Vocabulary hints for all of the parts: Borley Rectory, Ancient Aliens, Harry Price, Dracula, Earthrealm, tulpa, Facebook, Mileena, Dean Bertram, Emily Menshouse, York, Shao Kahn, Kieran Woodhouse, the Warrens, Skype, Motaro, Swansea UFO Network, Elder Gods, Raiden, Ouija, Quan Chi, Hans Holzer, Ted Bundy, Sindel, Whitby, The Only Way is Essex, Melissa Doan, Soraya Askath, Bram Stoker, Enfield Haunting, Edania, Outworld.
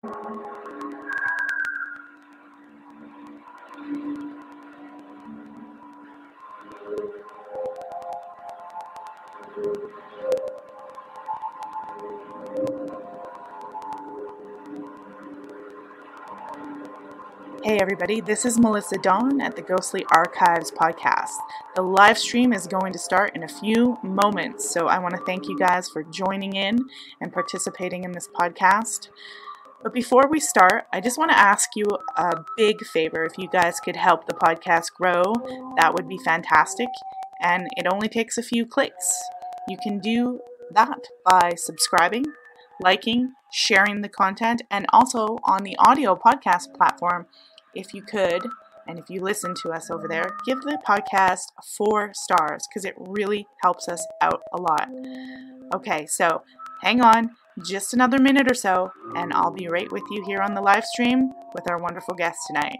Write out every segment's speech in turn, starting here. Hey everybody, this is Melissa Doan at the Ghostly Archives podcast. The live stream is going to start in a few moments, so I want to thank you guys for joining in and participating in this podcast. But before we start, I just want to ask you a big favor. If you guys could help the podcast grow, that would be fantastic, and it only takes a few clicks. You can do that by subscribing, liking, sharing the content, and also on the audio podcast platform. If you could, and if you listen to us over there, give the podcast 4 stars because it really helps us out a lot. Okay, so hang on just another minute or so, and I'll be right with you here on the live stream with our wonderful guest tonight.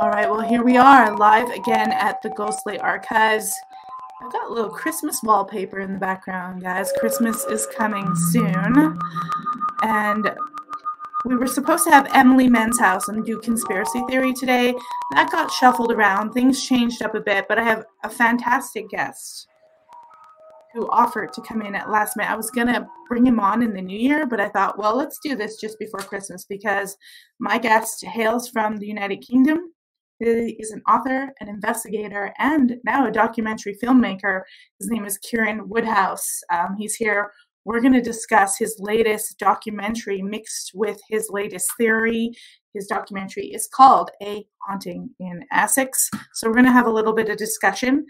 All right, well, here we are live again at the Ghostly Archives. I've got a little Christmas wallpaper in the background, guys. Christmas is coming soon. And we were supposed to have Emily Menshouse and do conspiracy theory today. That got shuffled around. Things changed up a bit, but I have a fantastic guest who offered to come in at last minute. I was going to bring him on in the new year, but I thought, well, let's do this just before Christmas because my guest hails from the United Kingdom. He is an author, an investigator, and now a documentary filmmaker. His name is Kieran Woodhouse. He's here. We're going to discuss his latest documentary mixed with his latest theory. His documentary is called A Haunting in Essex. So we're going to have a little bit of discussion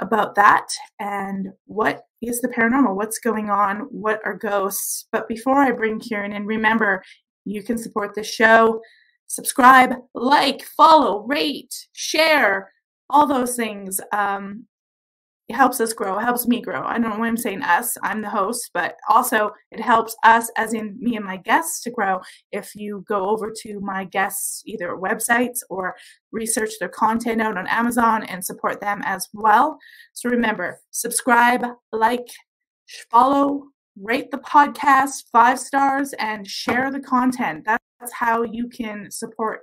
about that and what is the paranormal, what's going on, what are ghosts. But before I bring Kieran in, remember, you can support this show. Subscribe, like, follow, rate, share, all those things. It helps us grow. It helps me grow. I don't know why I'm saying us. I'm the host, but also it helps us, as in me and my guests, to grow. If you go over to my guests' either websites or research their content out on Amazon and support them as well. So remember, subscribe, like, follow, rate the podcast 5 stars, and share the content. That's how you can support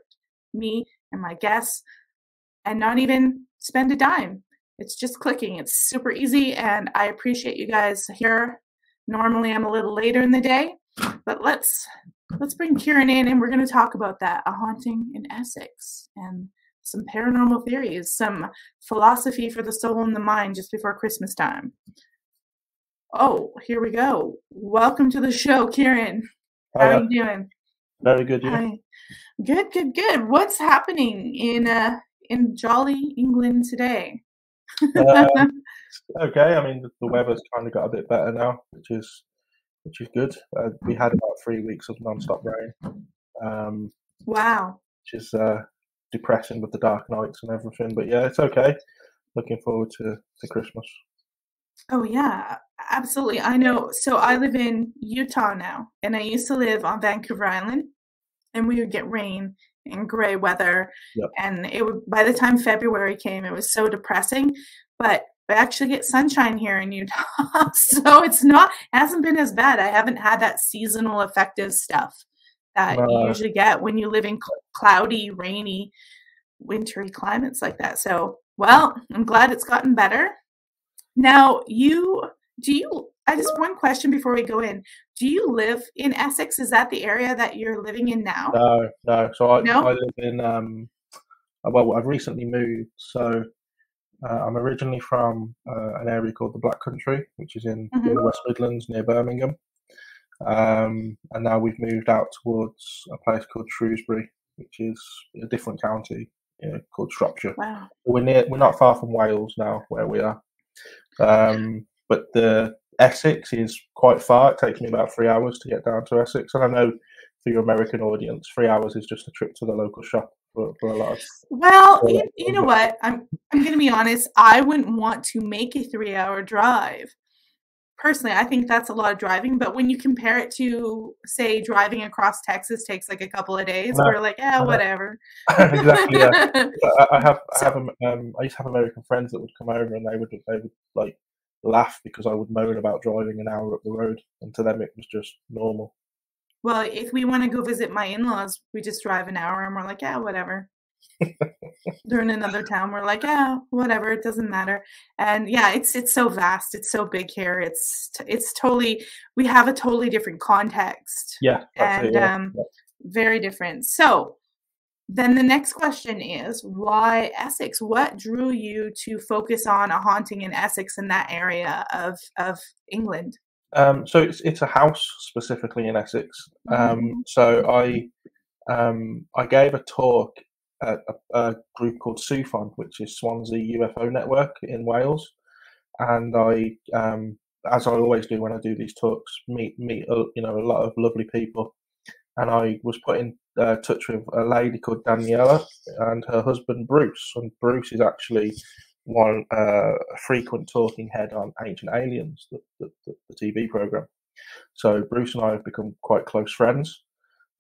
me and my guests and not even spend a dime. It's just clicking. It's super easy, and I appreciate you guys here. Normally, I'm a little later in the day, but let's bring Kieran in, and we're going to talk about that, A Haunting in Essex, and some paranormal theories, some philosophy for the soul and the mind just before Christmas time. Oh, here we go. Welcome to the show, Kieran. How are you doing? Very good, yeah. Good. What's happening in jolly England today? Okay, I mean the weather's kind of got a bit better now, which is good. We had about 3 weeks of non-stop rain. Wow. Which is depressing with the dark nights and everything, but yeah, it's okay. Looking forward to Christmas. Oh yeah, absolutely. I know. So I live in Utah now, and I used to live on Vancouver Island, and we would get rain and gray weather. Yep. And it would, by the time February came, it was so depressing, but I actually get sunshine here in Utah. So it hasn't been as bad. I haven't had that seasonal affective stuff that you usually get when you live in cloudy, rainy, wintry climates like that. So, well, I'm glad it's gotten better. Now, I just one question before we go in. Do you live in Essex? Is that the area that you're living in now? No. So I live in, well, I've recently moved. So I'm originally from an area called the Black Country, which is in the West Midlands near Birmingham. And now we've moved out towards a place called Shrewsbury, which is a different county called Shropshire. Wow. We're not far from Wales now where we are. But the Essex is quite far. It takes me about 3 hours to get down to Essex, and I know for your American audience 3 hours is just a trip to the local shop for a lot of you know what, I'm gonna be honest, I wouldn't want to make a 3-hour drive personally. I think that's a lot of driving, but when you compare it to, say, driving across Texas takes like a couple of days, we're like, yeah, whatever. Exactly. Yeah. I used to have American friends that would come over, and they would like laugh because I would moan about driving an hour up the road, and to them it was just normal. Well, if we want to go visit my in-laws, we just drive an hour and we're like, yeah, whatever. They're in another town, we're like, yeah, whatever, it doesn't matter. And yeah, it's so vast, it's so big here, it's totally, we have a totally different context. Yeah, and it, yeah. Very different. So then the next question is, why Essex? What drew you to focus on A Haunting in Essex in that area of England? So it's a house specifically in Essex. So I gave a talk at a group called Sufund, which is Swansea UFO Network in Wales, and I, as I always do when I do these talks, meet a lot of lovely people, and I was put in touch with a lady called Daniela and her husband Bruce, and Bruce is actually one frequent talking head on Ancient Aliens, the TV program. So Bruce and I have become quite close friends,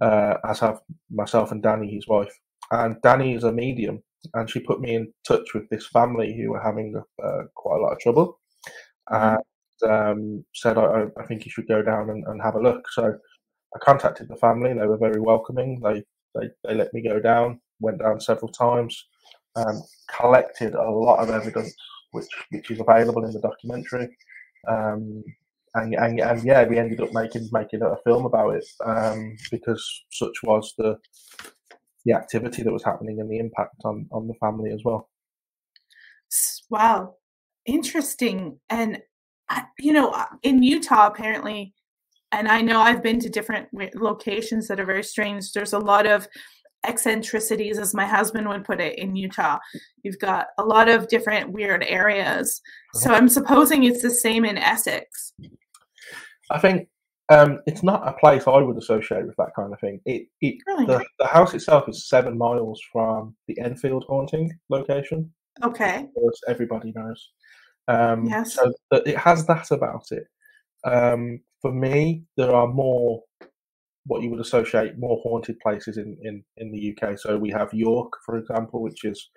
as have myself and Danny, his wife. And Danny is a medium, and she put me in touch with this family who were having quite a lot of trouble, and said, I think you should go down and have a look. So I contacted the family. They were very welcoming. They let me go down, went down several times, collected a lot of evidence, which is available in the documentary. And yeah, we ended up making a film about it, because such was the activity that was happening and the impact on the family as well. Wow. Interesting. And, in Utah, apparently, and I know I've been to different locations that are very strange. There's a lot of eccentricities, as my husband would put it, in Utah. You've got a lot of different weird areas. So I'm supposing it's the same in Essex. I think it's not a place I would associate with that kind of thing. Really? The house itself is 7 miles from the Enfield Haunting location. Okay. As everybody knows. Yes. So it has that about it. For me, there are more what you would associate more haunted places in the UK. So we have York, for example, which is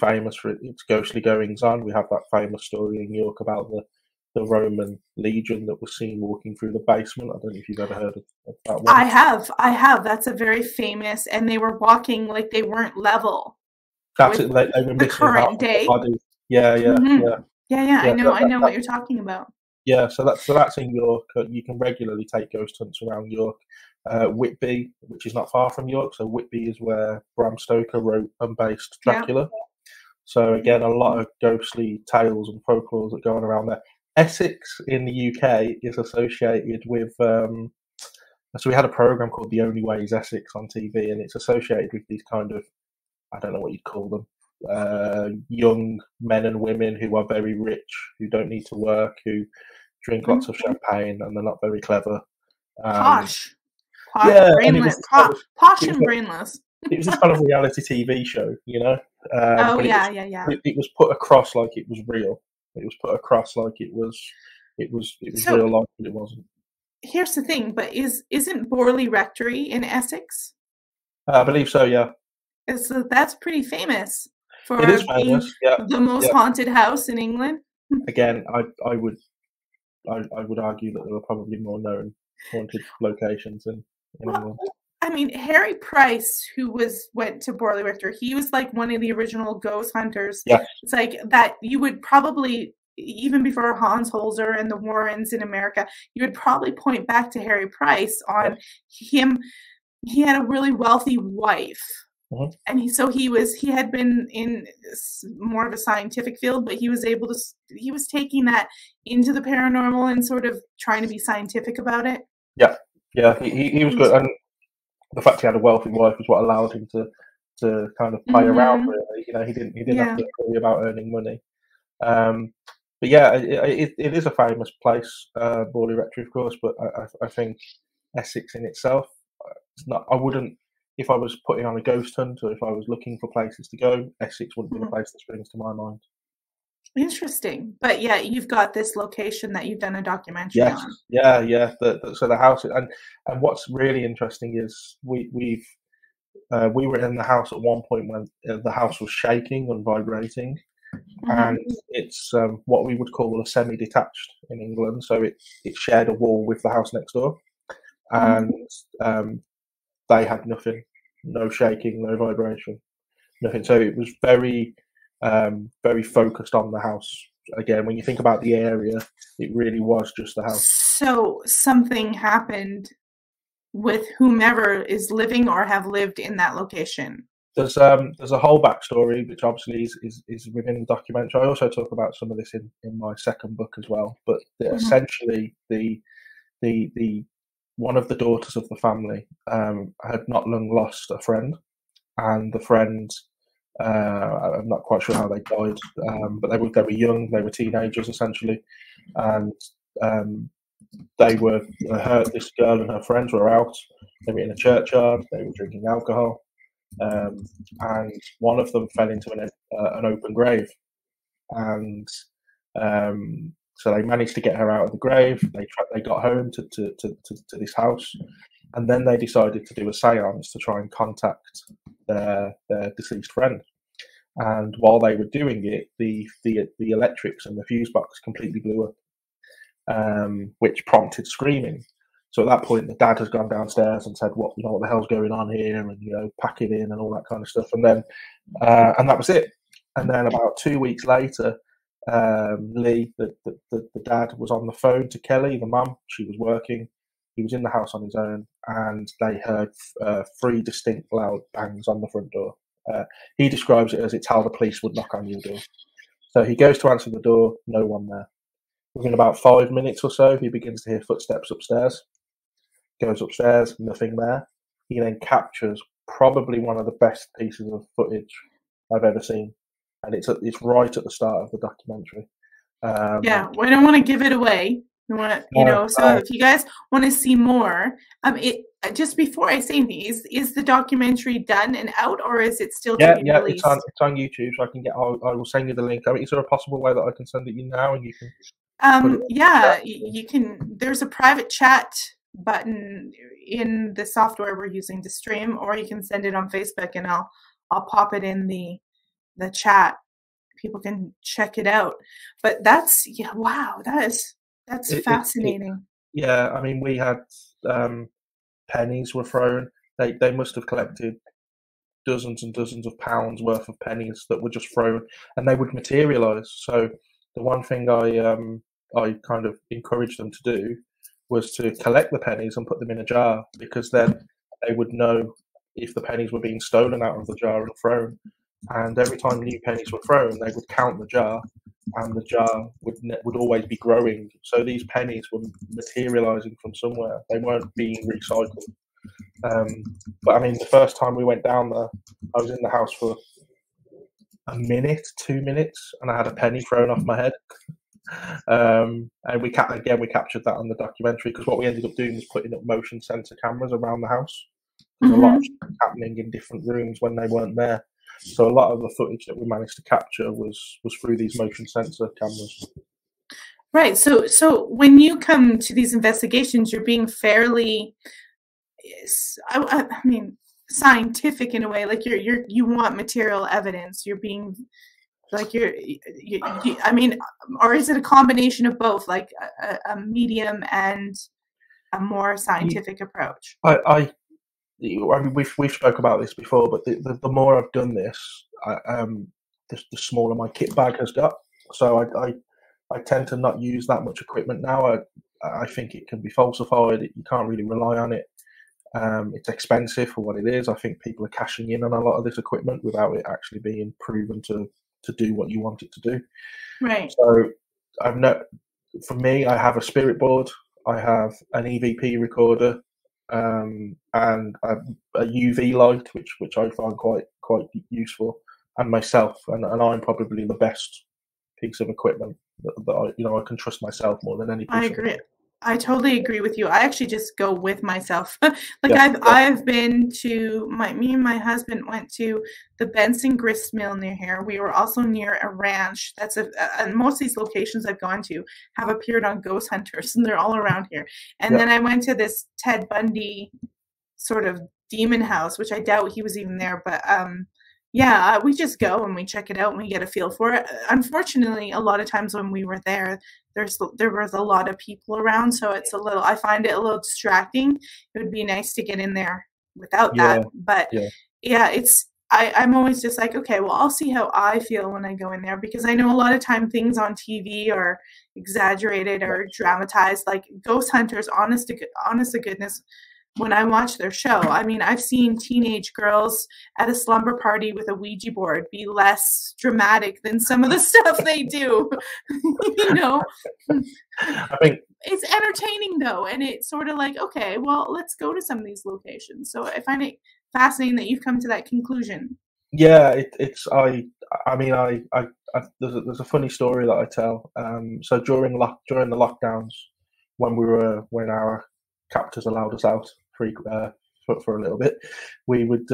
famous for its ghostly goings on. We have that famous story in York about the Roman legion that was seen walking through the basement. I don't know if you've ever heard of that one. I have. That's a very famous, and they were walking like they weren't level. That's it. They were the current day. Yeah. I know what you're talking about. Yeah, so that's in York. You can regularly take ghost hunts around York. Whitby, which is not far from York, so Whitby is where Bram Stoker wrote and based Dracula. Yeah. So again, a lot of ghostly tales and folklore that go on around there. Essex in the UK is associated with, so we had a program called The Only Way is Essex on TV, and it's associated with these kind of, I don't know what you'd call them, young men and women who are very rich, who don't need to work, who drink lots of champagne, and they're not very clever. Posh and brainless. It was this kind of reality TV show, It was put across like it was real. It was put across like it was real life, but it wasn't. Here's the thing, but isn't Borley Rectory in Essex? I believe so, yeah. So that's pretty famous for the most haunted house in England. Again, I would argue that there were probably more known haunted locations in England. I mean, Harry Price, who went to Borley Rectory, he was like one of the original ghost hunters. Yeah. It's like that you would probably, even before Hans Holzer and the Warrens in America, you would probably point back to Harry Price on him. He had a really wealthy wife. And he had been in more of a scientific field, but he was taking that into the paranormal and sort of trying to be scientific about it. Yeah. He was good. And the fact he had a wealthy wife was what allowed him to kind of play around. Really. He didn't have to worry about earning money. But yeah, it is a famous place, Borley Rectory, of course. But I think Essex in itself, it's not. I wouldn't. If I was putting on a ghost hunt or if I was looking for places to go, Essex wouldn't be the place that springs to my mind. Interesting. But yeah, you've got this location that you've done a documentary on. Yeah. So the house, and what's really interesting is we were in the house at one point when the house was shaking and vibrating. and it's what we would call a semi-detached in England. So it shared a wall with the house next door, and they had nothing, no shaking, no vibration, nothing. So it was very, very focused on the house. Again, when you think about the area, it really was just the house. So something happened with whomever is living or have lived in that location. There's a whole backstory, which obviously is within the documentary. I also talk about some of this in my second book as well. But essentially, the one of the daughters of the family had not long lost a friend, and the friend, I'm not quite sure how they died, but they were young, they were teenagers essentially, and they were this girl and her friends were out. They were in a churchyard. They were drinking alcohol. And one of them fell into an open grave, and so they managed to get her out of the grave. They got home to this house, and then they decided to do a séance to try and contact their deceased friend. And while they were doing it, the electrics and the fuse box completely blew up, which prompted screaming. So at that point, the dad has gone downstairs and said, "What, you know, what the hell's going on here?" And, you know, pack it in and all that kind of stuff. And then, and that was it. And then about 2 weeks later, Lee, the dad, was on the phone to Kelly, the mum. She was working. He was in the house on his own, and they heard three distinct loud bangs on the front door. He describes it as it's how the police would knock on your door. So he goes to answer the door, no one there. Within about 5 minutes or so, he begins to hear footsteps upstairs. Goes upstairs, nothing there. He then captures probably one of the best pieces of footage I've ever seen, and it's right at the start of the documentary. Yeah, we don't want to give it away. We want to, you know. So if you guys want to see more, it just before I say anything, is the documentary done and out, or is it still? Yeah, released? It's on YouTube. So I can get. I will send you the link. I mean, is there a possible way that I can send it you now, and you can? Yeah, you can. There's a private chat button in the software we're using to stream, or you can send it on Facebook, and I'll pop it in the chat. People can check it out. But that's, yeah, wow, that's fascinating. Yeah, I mean, we had pennies were thrown. They must have collected dozens and dozens of pounds worth of pennies that were just thrown, and they would materialize. So the one thing I kind of encouraged them to do was to collect the pennies and put them in a jar, because then they would know if the pennies were being stolen out of the jar and thrown. And every time new pennies were thrown, they would count the jar, and the jar would always be growing. So these pennies were materializing from somewhere. They weren't being recycled. But I mean, the first time we went down there, I was in the house for a minute, 2 minutes, and I had a penny thrown off my head. And we captured that on the documentary, because what we ended up doing was putting up motion sensor cameras around the house. There's a lot of stuff happening in different rooms when they weren't there. So a lot of the footage that we managed to capture was through these motion sensor cameras. Right. So when you come to these investigations, you're being fairly, I mean, scientific in a way. Like you want material evidence. You're being I mean, or is it a combination of both, like a medium and a more scientific approach? I mean, we've spoke about this before, but the more I've done this, the smaller my kit bag has got. So I tend to not use that much equipment now. I think it can be falsified. You can't really rely on it. It's expensive for what it is. I think people are cashing in on a lot of this equipment without it actually being proven to do what you want it to do. Right. So for me, I have a spirit board, I have an EVP recorder, and a UV light, which I find quite useful, and myself, and I'm probably the best piece of equipment that I, you know, I can trust myself more than any person. I agree. I totally agree with you. I actually just go with myself. I've been to me and my husband went to the Benson grist mill near here. We were also near a ranch. That's most of these locations I've gone to have appeared on Ghost Hunters, and they're all around here. And then I went to this Ted Bundy sort of demon house, which I doubt he was even there, but yeah, we just go and we check it out and we get a feel for it. Unfortunately, a lot of times when we were there, there was a lot of people around, so it's a little, I find it a little distracting. It would be nice to get in there without that, but yeah, it's, I'm always just like, okay, well, I'll see how I feel when I go in there, because I know a lot of time things on TV are exaggerated or dramatized, like ghost hunters, honest to goodness, when I watch their show. I mean, I've seen teenage girls at a slumber party with a Ouija board be less dramatic than some of the stuff they do, you know? I think it's entertaining though. And it's sort of like, okay, well, let's go to some of these locations. So I find it fascinating that you've come to that conclusion. Yeah, I mean, there's a funny story that I tell. So during the lockdowns, when our captors allowed us out for a little bit, we went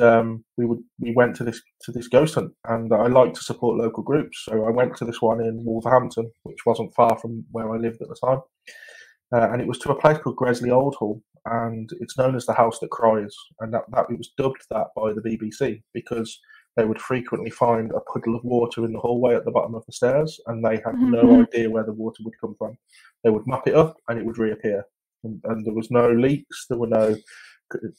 to this ghost hunt, and I like to support local groups, so I went to this one in Wolverhampton, which wasn't far from where I lived at the time, and it was to a place called Gresley Old Hall, and it's known as the House That Cries, and that it was dubbed that by the BBC because they would frequently find a puddle of water in the hallway at the bottom of the stairs, and they had no idea where the water would come from. They would mop it up and it would reappear, and there was no leaks, there were no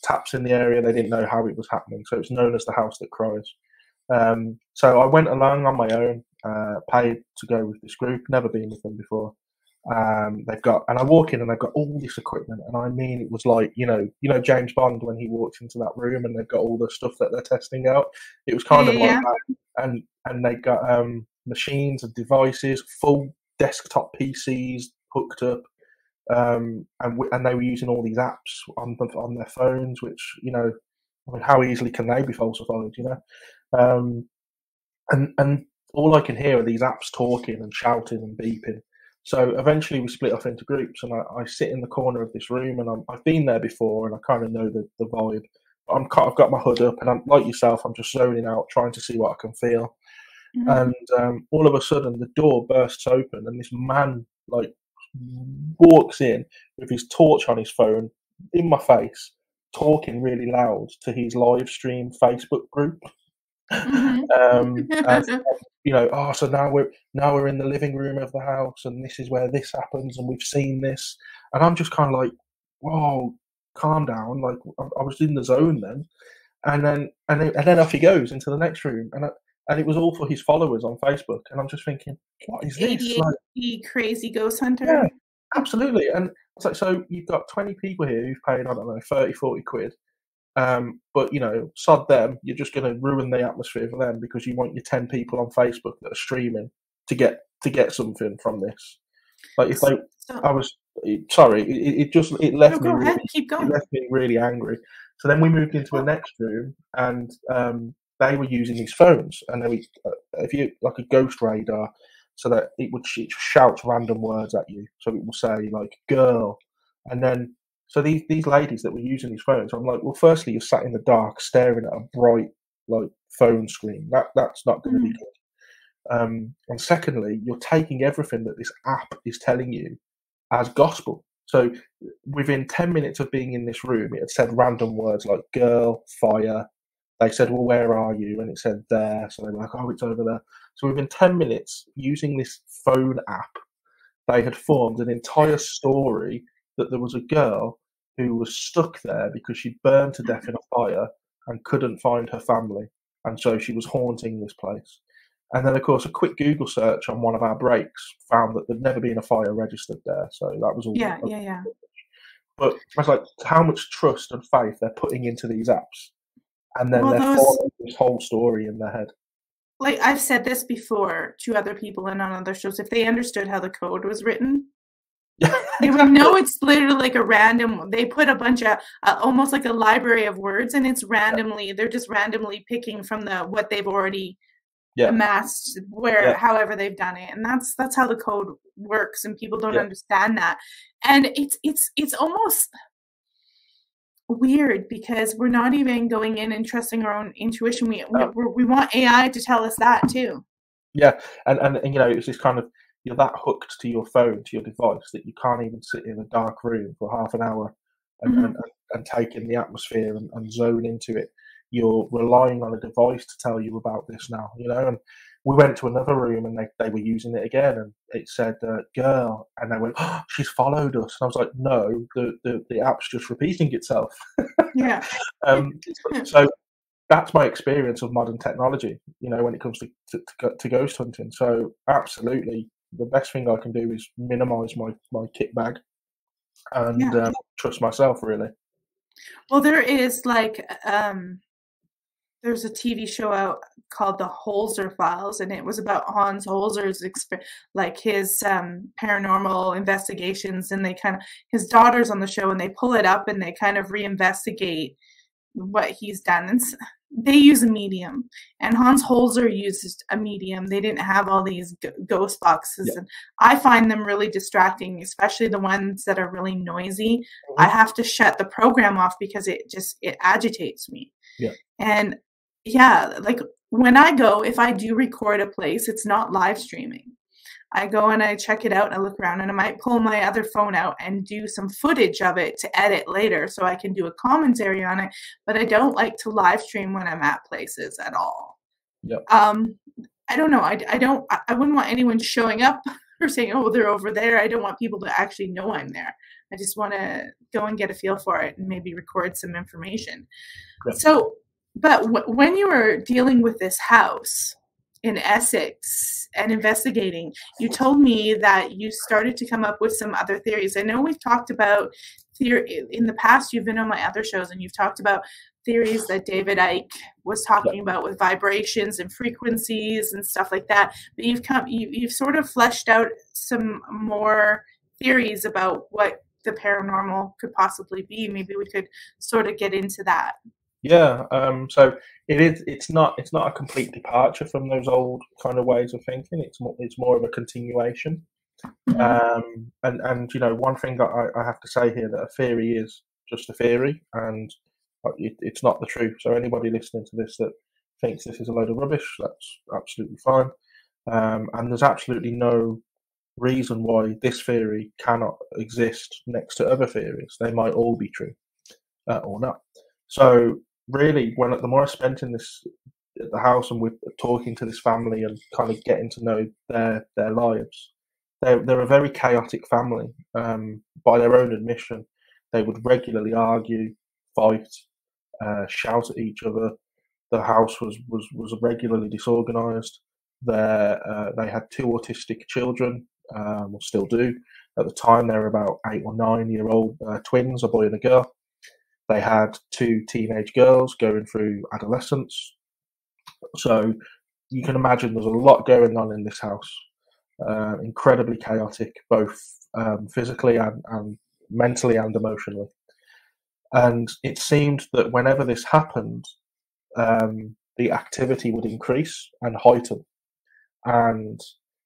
taps in the area. They didn't know how it was happening, so it's known as the House That Cries. So I went along on my own, paid to go with this group, never been with them before. I walk in and they've got all this equipment, and I mean, it was like, you know James Bond when he walks into that room and they've got all the stuff that they're testing out. It was kind of like that, and they got machines and devices, full desktop PCs hooked up. And they were using all these apps on their phones, which, you know, I mean, how easily can they be falsified, you know? And all I can hear are these apps talking and shouting and beeping. So eventually we split off into groups, and I sit in the corner of this room, and I've been there before, and I kind of know the vibe. I've got my hood up, and I'm like yourself, I'm just zoning out, trying to see what I can feel. Mm-hmm. And all of a sudden the door bursts open, and this man, like, walks in with his torch on his phone in my face, talking really loud to his live stream Facebook group. And, you know, oh, so now we're in the living room of the house, and this is where this happens, and we've seen this. And I'm just kind of like, whoa, calm down. Like, I was in the zone then. And then off he goes into the next room, and it was all for his followers on Facebook. And I'm just thinking, what is this? Like, crazy ghost hunter. Yeah, absolutely. And it's like, so you've got 20 people here who've paid, I don't know, 30, 40 quid. But, you know, sod them. You're just going to ruin the atmosphere for them because you want your 10 people on Facebook that are streaming to get something from this. Like, if they, it left me really, keep going. It left me really angry. So then we moved into the next room, and, they were using these phones, and they were, if you like a ghost radar, so that it shouts random words at you. So it will say like "girl," and then so these ladies that were using these phones, I'm like, well, firstly, you're sat in the dark staring at a bright like phone screen. That's not going to be good. And secondly, you're taking everything that this app is telling you as gospel. So within 10 minutes of being in this room, it had said random words like "girl," "fire." They said, well, where are you? And it said there. So they were like, oh, it's over there. So within 10 minutes, using this phone app, they had formed an entire story that there was a girl who was stuck there because she burned to death in a fire and couldn't find her family. And so she was haunting this place. And then, of course, a quick Google search on one of our breaks found that there'd never been a fire registered there. So that was all. Yeah. But I was like, how much trust and faith they're putting into these apps. And then they're following this whole story in their head. Like, I've said this before to other people and on other shows, if they understood how the code was written, they would know it's literally like a random, they put a bunch of, almost like a library of words, and it's randomly, they're just randomly picking from what they've already amassed, however they've done it. And that's how the code works, and people don't understand that. And it's almost weird because we're not even going in and trusting our own intuition. We want AI to tell us that too. Yeah, and you know, it's this kind of, you're that hooked to your phone, to your device, that you can't even sit in a dark room for half an hour and take in the atmosphere and zone into it. you're relying on a device to tell you about this now, you know. And we went to another room and they were using it again, and it said girl, and they went, oh, she's followed us. And I was like, no, the app's just repeating itself. Yeah. So that's my experience of modern technology, you know, when it comes to ghost hunting. So absolutely, the best thing I can do is minimise my kit bag and trust myself, really. Well, there is like there's a TV show out called The Holzer Files, and it was about Hans Holzer's his paranormal investigations, and they kind of, his daughter's on the show, and they pull it up and they kind of reinvestigate what he's done. And they use a medium, and Hans Holzer used a medium. They didn't have all these ghost boxes, and I find them really distracting, especially the ones that are really noisy. I have to shut the program off because it agitates me. Yeah. And yeah, like when I go, if I do record a place, it's not live streaming. I go and I check it out and I look around, and I might pull my other phone out and do some footage of it to edit later so I can do a commentary on it. But I don't like to live stream when I'm at places at all. Yep. I don't know. I wouldn't want anyone showing up or saying, oh, they're over there. I don't want people to actually know I'm there. I just want to go and get a feel for it and maybe record some information. Yep. So, but when you were dealing with this house in Essex and investigating, you told me that you started to come up with some other theories. I know we've talked about theory in the past. You've been on my other shows and you've talked about theories that David Icke was talking about with vibrations and frequencies and stuff like that. But you've sort of fleshed out some more theories about what the paranormal could possibly be. Maybe we could sort of get into that. Yeah, so it's not a complete departure from those old kind of ways of thinking. It's more of a continuation. And you know, one thing I have to say here, that a theory is just a theory, and it's not the truth. So anybody listening to this that thinks this is a load of rubbish, that's absolutely fine. And there's absolutely no reason why this theory cannot exist next to other theories. They might all be true or not. So really, when the more I spent in this at the house and with talking to this family and kind of getting to know their lives, they're a very chaotic family. By their own admission, they would regularly argue, fight, shout at each other. The house was regularly disorganised. They had two autistic children, or still do. At the time, they were about 8 or 9 year old twins, a boy and a girl. They had two teenage girls going through adolescence. So you can imagine there's a lot going on in this house. Incredibly chaotic, both physically and mentally and emotionally. And it seemed that whenever this happened, the activity would increase and heighten. And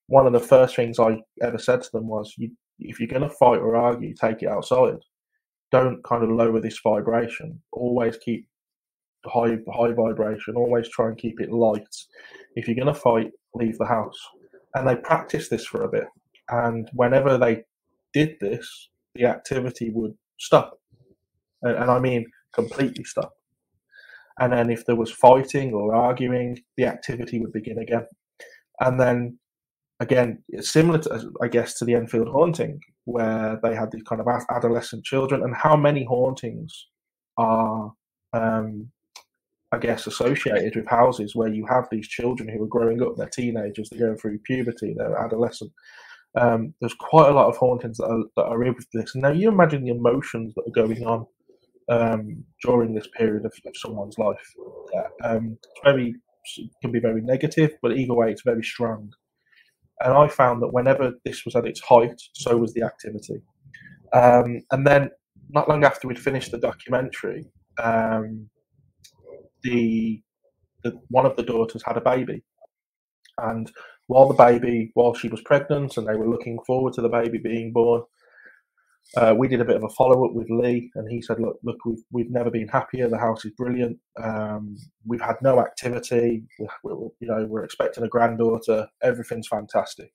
one of the first things I ever said to them was, if you're going to fight or argue, take it outside. Don't kind of lower this vibration. Always keep high vibration. Always try and keep it light. If you're going to fight, leave the house. And they practiced this for a bit. And whenever they did this, the activity would stop. And I mean completely stop. And then if there was fighting or arguing, the activity would begin again. And then again, it's similar to, I guess, to the Enfield haunting, where they had these kind of adolescent children. And how many hauntings are, I guess, associated with houses where you have these children who are growing up, they're teenagers, they're going through puberty, they're adolescent. There's quite a lot of hauntings that are in with this. Now, you imagine the emotions that are going on during this period of someone's life. It can be very negative, but either way, it's very strong. And I found that whenever this was at its height, so was the activity. And then not long after we'd finished the documentary, one of the daughters had a baby. And while she was pregnant and they were looking forward to the baby being born, we did a bit of a follow-up with Lee, and he said, look, we've never been happier. The house is brilliant. We've had no activity. We're expecting a granddaughter. Everything's fantastic.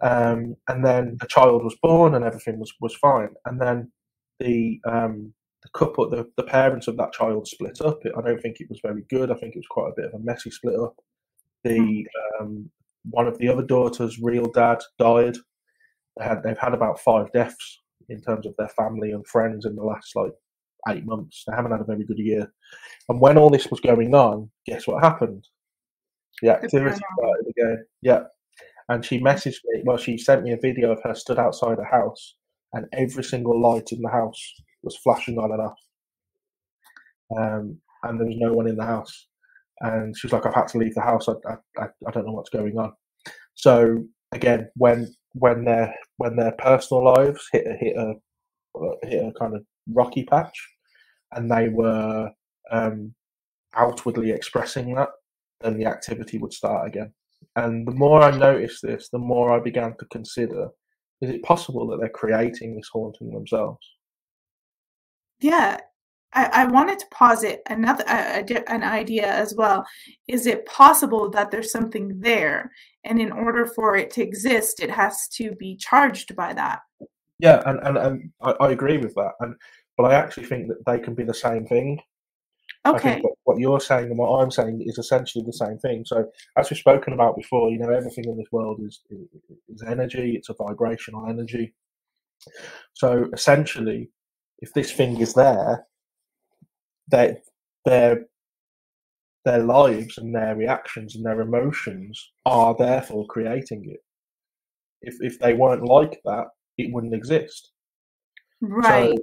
And then a child was born, and everything was fine. And then the the couple, the parents of that child split up. I don't think it was very good. I think it was quite a bit of a messy split up. One of the other daughters' real dad died. They've had about 5 deaths in terms of their family and friends in the last 8 months. They haven't had a very good year. And when all this was going on, guess what happened? The activity started again. Yeah. And she messaged me. Well, she sent me a video of her stood outside the house, and every single light in the house was flashing on and off. And there was no one in the house. And she was like, I've had to leave the house. I don't know what's going on. So again, when their personal lives hit a kind of rocky patch, and they were outwardly expressing that, then the activity would start again. And the more I noticed this, the more I began to consider: is it possible that they're creating this haunting themselves? Yeah. I wanted to posit an idea as well. Is it possible that there's something there, and in order for it to exist, it has to be charged by that? Yeah, and I agree with that. But I actually think that they can be the same thing. Okay. I think what you're saying and what I'm saying is essentially the same thing. So, as we've spoken about before, you know, everything in this world is energy. It's a vibrational energy. So, essentially, if this thing is there, their lives and their reactions and their emotions are therefore creating it. If they weren't like that, it wouldn't exist. Right.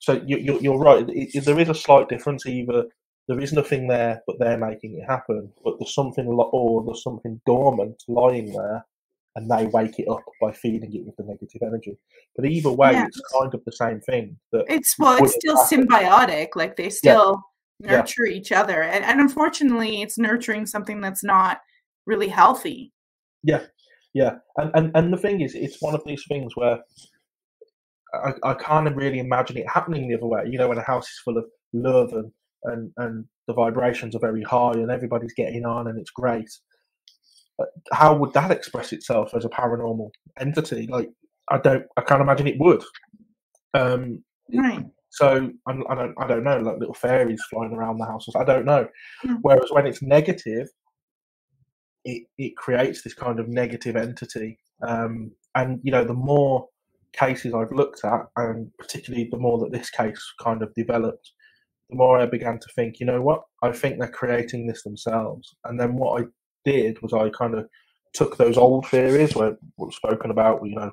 So you're right. There is a slight difference. Either there is nothing there, but they're making it happen. But there's something dormant lying there, and they wake it up by feeding it with the negative energy. But either way, It's kind of the same thing. It's still symbiotic. Like they still nurture each other. And unfortunately, it's nurturing something that's not really healthy. Yeah. Yeah. And the thing is, it's one of these things where I can't really imagine it happening the other way. You know, when a house is full of love and the vibrations are very high and everybody's getting on and it's great. How would that express itself as a paranormal entity? I can't imagine it would. Right. So I don't know, like little fairies flying around the house. I don't know. Yeah. Whereas when it's negative, it creates this kind of negative entity. And you know, the more cases I've looked at, and particularly the more that this case kind of developed, the more I began to think, you know what? I think they're creating this themselves. And then what I did was I kind of took those old theories where we've spoken about, you know,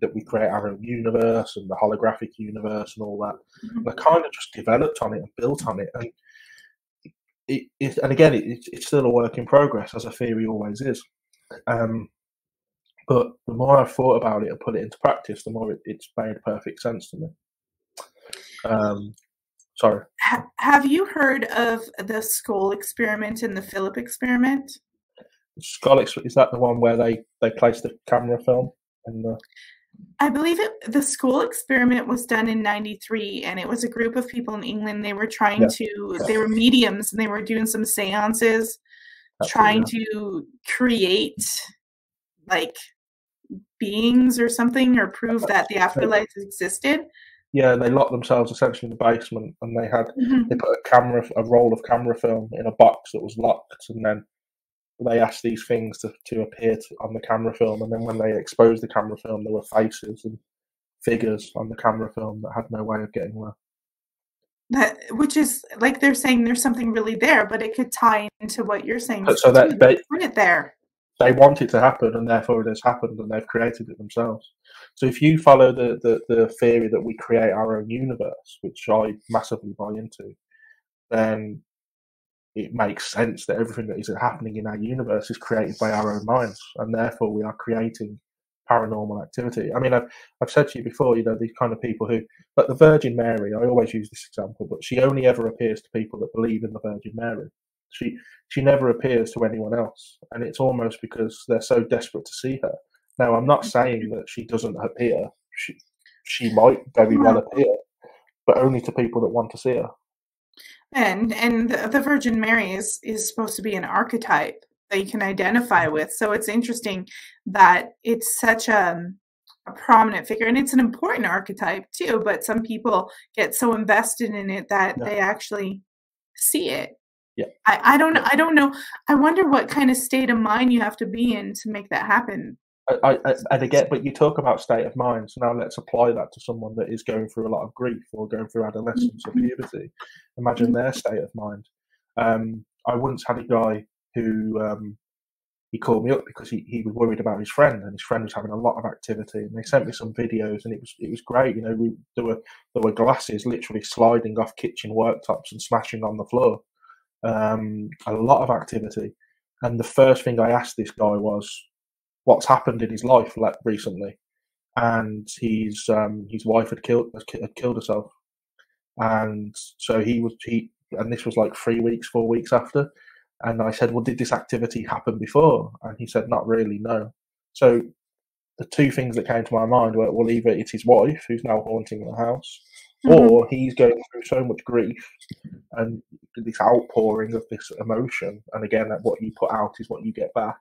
that we create our own universe and the holographic universe and all that. Mm-hmm. And I kind of just developed on it and built on it, and it's still a work in progress, as a theory always is. But the more I thought about it and put it into practice, the more it's made perfect sense to me. Sorry. Have you heard of the Skull experiment and the Philip experiment? Skull experiment, is that the one where they place the camera film? I believe the Skull experiment was done in '93, and it was a group of people in England. They were trying to, they were mediums, and they were doing some seances, trying to create like beings or something, or prove that the afterlife existed. Yeah, they locked themselves essentially in the basement, and they had they put a roll of camera film in a box that was locked, and then they asked these things to appear on the camera film, and then when they exposed the camera film, there were faces and figures on the camera film that had no way of getting there. Which is like they're saying there's something really there, but it could tie into what you're saying. So that they put it there. They want it to happen, and therefore it has happened, and they've created it themselves. So if you follow the theory that we create our own universe, which I massively buy into, then it makes sense that everything that is happening in our universe is created by our own minds, and therefore we are creating paranormal activity. I mean, I've said to you before, you know, these kind of people who, like the Virgin Mary, I always use this example, but she only ever appears to people that believe in the Virgin Mary. She never appears to anyone else, and it's almost because they're so desperate to see her. Now, I'm not saying that she doesn't appear. She might very well appear, but only to people that want to see her. And the Virgin Mary is supposed to be an archetype that you can identify with. So it's interesting that it's such a prominent figure, and it's an important archetype too, but some people get so invested in it that they actually see it. Yeah. I don't know. I wonder what kind of state of mind you have to be in to make that happen. And again, but you talk about state of mind, so now let's apply that to someone that is going through a lot of grief or going through adolescence or puberty. Imagine their state of mind. I once had a guy who he called me up because he was worried about his friend, and his friend was having a lot of activity, and they sent me some videos, and it was great. You know, there were glasses literally sliding off kitchen worktops and smashing on the floor. A lot of activity. And the first thing I asked this guy was what's happened in his life, like, recently. And his wife had killed herself, and so and this was like 3 weeks, 4 weeks after. And I said, well, did this activity happen before? And he said, not really, no. So the two things that came to my mind were, well, either it's his wife who's now haunting the house, or he's going through so much grief and this outpouring of this emotion. And again, that what you put out is what you get back.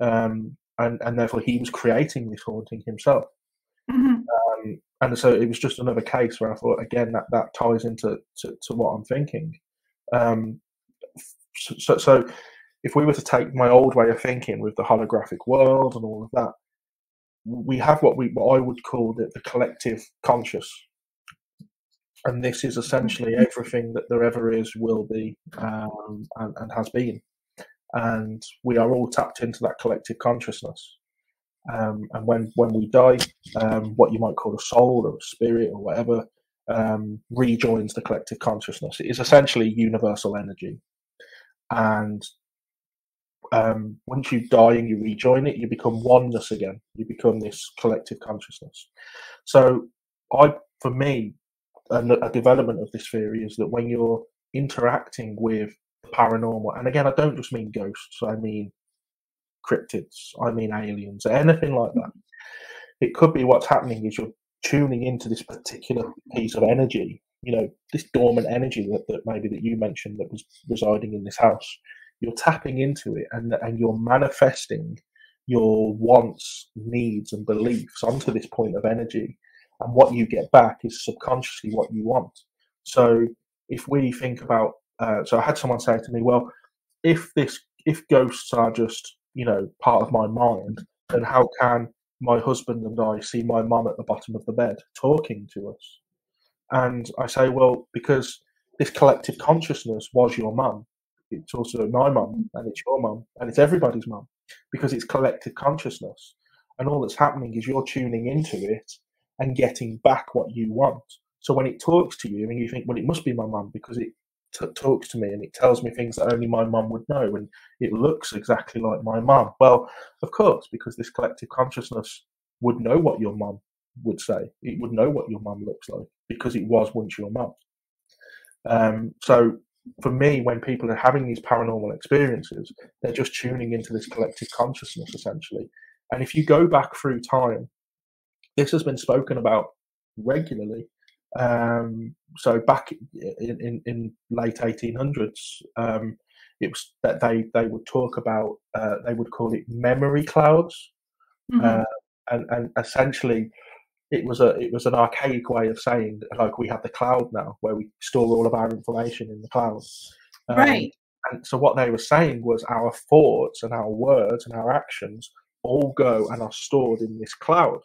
And therefore he was creating this haunting himself. And so it was just another case where I thought, again, that ties into to what I'm thinking. So if we were to take my old way of thinking with the holographic world and all of that, we have what I would call the collective conscious. And this is essentially everything that there ever is, will be, and has been. And we are all tapped into that collective consciousness. And when we die, what you might call a soul or a spirit or whatever rejoins the collective consciousness. It is essentially universal energy. And once you die and you rejoin it, you become oneness again. You become this collective consciousness. So for me, a development of this theory is that when you're interacting with the paranormal, and again, I don't just mean ghosts, I mean cryptids, I mean aliens, anything like that. It could be what's happening is you're tuning into this particular piece of energy, you know, this dormant energy that maybe that you mentioned that was residing in this house. You're tapping into it and you're manifesting your wants, needs and beliefs onto this point of energy. And what you get back is subconsciously what you want. So if we think about, so I had someone say to me, well, if ghosts are just, you know, part of my mind, then how can my husband and I see my mum at the bottom of the bed talking to us? And I say, well, because this collective consciousness was your mum. It's also my mum, and it's your mum, and it's everybody's mum, because it's collective consciousness. And all that's happening is you're tuning into it and getting back what you want. So when it talks to you and you think, well, it must be my mum because it talks to me and it tells me things that only my mum would know, and it looks exactly like my mum. Well, of course, because this collective consciousness would know what your mum would say. It would know what your mum looks like because it was once your mum. So for me, when people are having these paranormal experiences, they're just tuning into this collective consciousness, essentially. And if you go back through time, this has been spoken about regularly. So back in late 1800s, it was that they would talk about, they would call it memory clouds. And essentially it was an archaic way of saying, like, we have the cloud now where we store all of our information in the cloud. Right. And so what they were saying was our thoughts and our words and our actions all go and are stored in this cloud.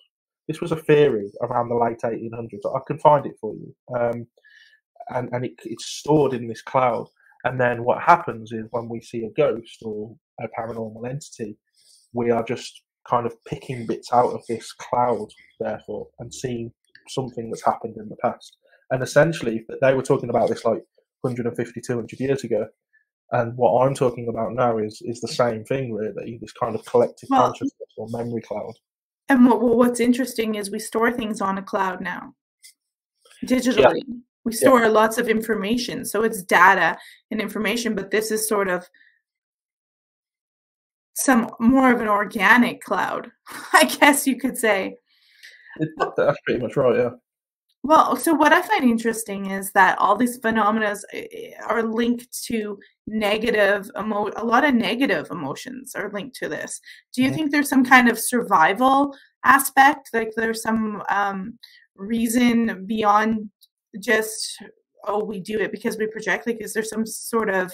This was a theory around the late 1800s. I can find it for you. And it's stored in this cloud. And then what happens is when we see a ghost or a paranormal entity, we are just kind of picking bits out of this cloud, therefore, and seeing something that's happened in the past. And essentially, they were talking about this like 150, 200 years ago. And what I'm talking about now is the same thing, really, this kind of collective consciousness or memory cloud. And what's interesting is we store things on a cloud now, digitally. Yeah. We store lots of information. So it's data and information, but this is sort of some more of an organic cloud, I guess you could say. That's pretty much right, yeah. Well, so what I find interesting is that all these phenomena are linked to negative a lot of negative emotions are linked to this. Do you think there's some kind of survival aspect? Like there's some reason beyond just, oh, we do it because we project? Like, is there some sort of,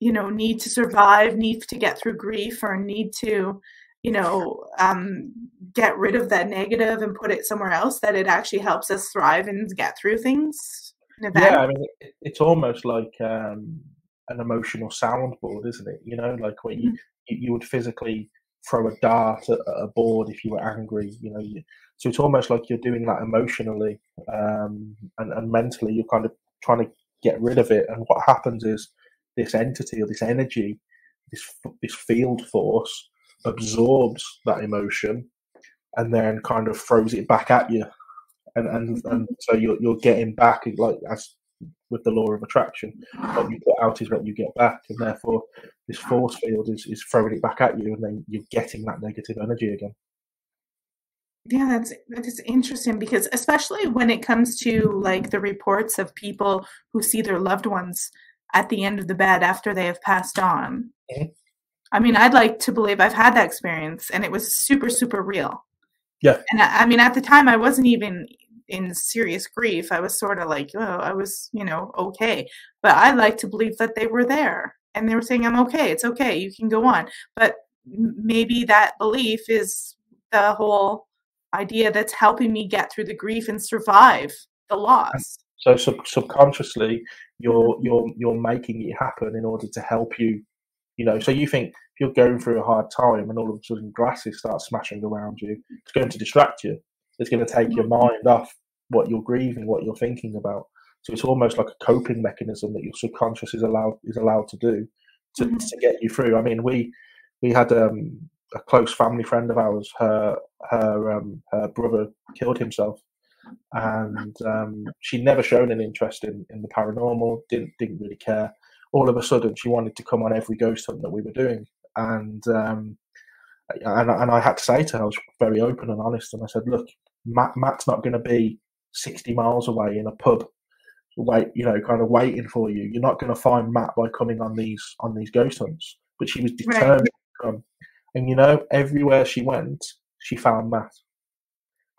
you know, need to survive, need to get through grief, or need to, you know, get rid of that negative and put it somewhere else, that it actually helps us thrive and get through things? Yeah, I mean, it's almost like an emotional soundboard, isn't it? You know, like when you would physically throw a dart at a board if you were angry, you know. So it's almost like you're doing that emotionally, and mentally you're kind of trying to get rid of it. And what happens is this entity or this energy, this field force, absorbs that emotion and then kind of throws it back at you, and so you're getting back, like, as with the law of attraction, what you put out is what you get back, and therefore this force field is throwing it back at you, and then you're getting that negative energy again. Yeah, that is interesting, because especially when it comes to like the reports of people who see their loved ones at the end of the bed after they have passed on. Mm-hmm. I mean, I'd like to believe I've had that experience, and it was super, super real. Yeah. And I mean, at the time, I wasn't even in serious grief. I was sort of like, oh, I was, you know, okay. But I like to believe that they were there, and they were saying, I'm okay. It's okay. You can go on. But maybe that belief is the whole idea that's helping me get through the grief and survive the loss. So subconsciously, you're making it happen in order to help you. You know, so you think if you're going through a hard time and all of a sudden glasses start smashing around you, it's going to distract you. It's going to take your mind off what you're grieving, what you're thinking about. So it's almost like a coping mechanism that your subconscious is allowed to do to get you through. I mean, we had a close family friend of ours. Her brother killed himself, and she'd never shown an interest in the paranormal. Didn't really care. All of a sudden, she wanted to come on every ghost hunt that we were doing, and I had to say to her, I was very open and honest, and I said, "Look, Matt's not going to be 60 miles away in a pub, kind of waiting for you. You're not going to find Matt by coming on these ghost hunts." But she was determined to come, and you know, everywhere she went, she found Matt.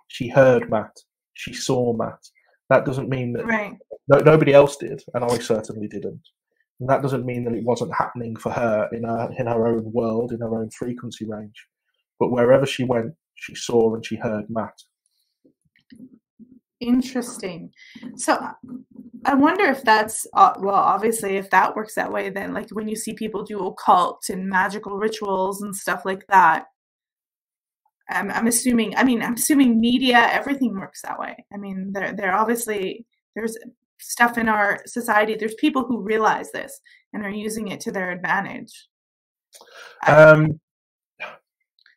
She heard Matt. She saw Matt. That doesn't mean that nobody else did, and I certainly didn't. And that doesn't mean that it wasn't happening for her in her own world, in her own frequency range. But wherever she went, she saw and she heard Matt. Interesting. So I wonder if that's, well, obviously, if that works that way, then like when you see people do occult and magical rituals and stuff like that, I'm assuming media, everything works that way. I mean, there's stuff in our society, there's people who realize this and are using it to their advantage, beyond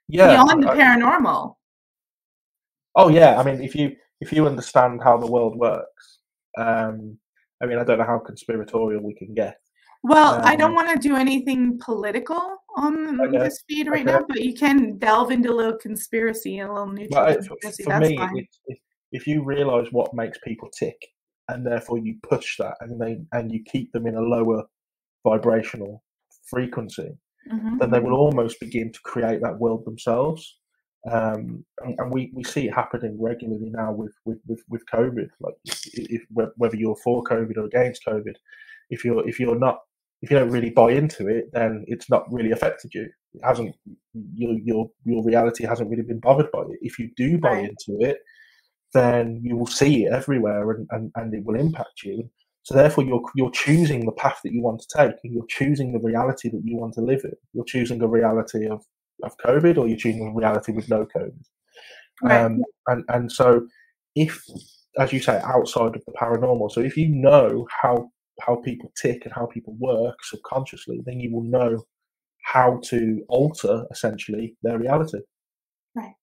the paranormal. Oh yeah, I mean, if you understand how the world works, I mean, I don't know how conspiratorial we can get. Well, I don't want to do anything political on this feed right now, but you can delve into a little conspiracy, a little neutral conspiracy. For me, if you realize what makes people tick, and therefore you push that, and you keep them in a lower vibrational frequency, then they will almost begin to create that world themselves. And we see it happening regularly now with COVID. Like, whether you're for COVID or against COVID, if you don't really buy into it, then it's not really affected you. It hasn't. Your reality hasn't really been bothered by it. If you do buy into it, then you will see it everywhere, and it will impact you. So therefore, you're choosing the path that you want to take, and you're choosing the reality that you want to live in. You're choosing a reality of COVID, or you're choosing a reality with no COVID. And so, if, as you say, outside of the paranormal, so if you know how people tick and how people work subconsciously, then you will know how to alter, essentially, their reality. Right.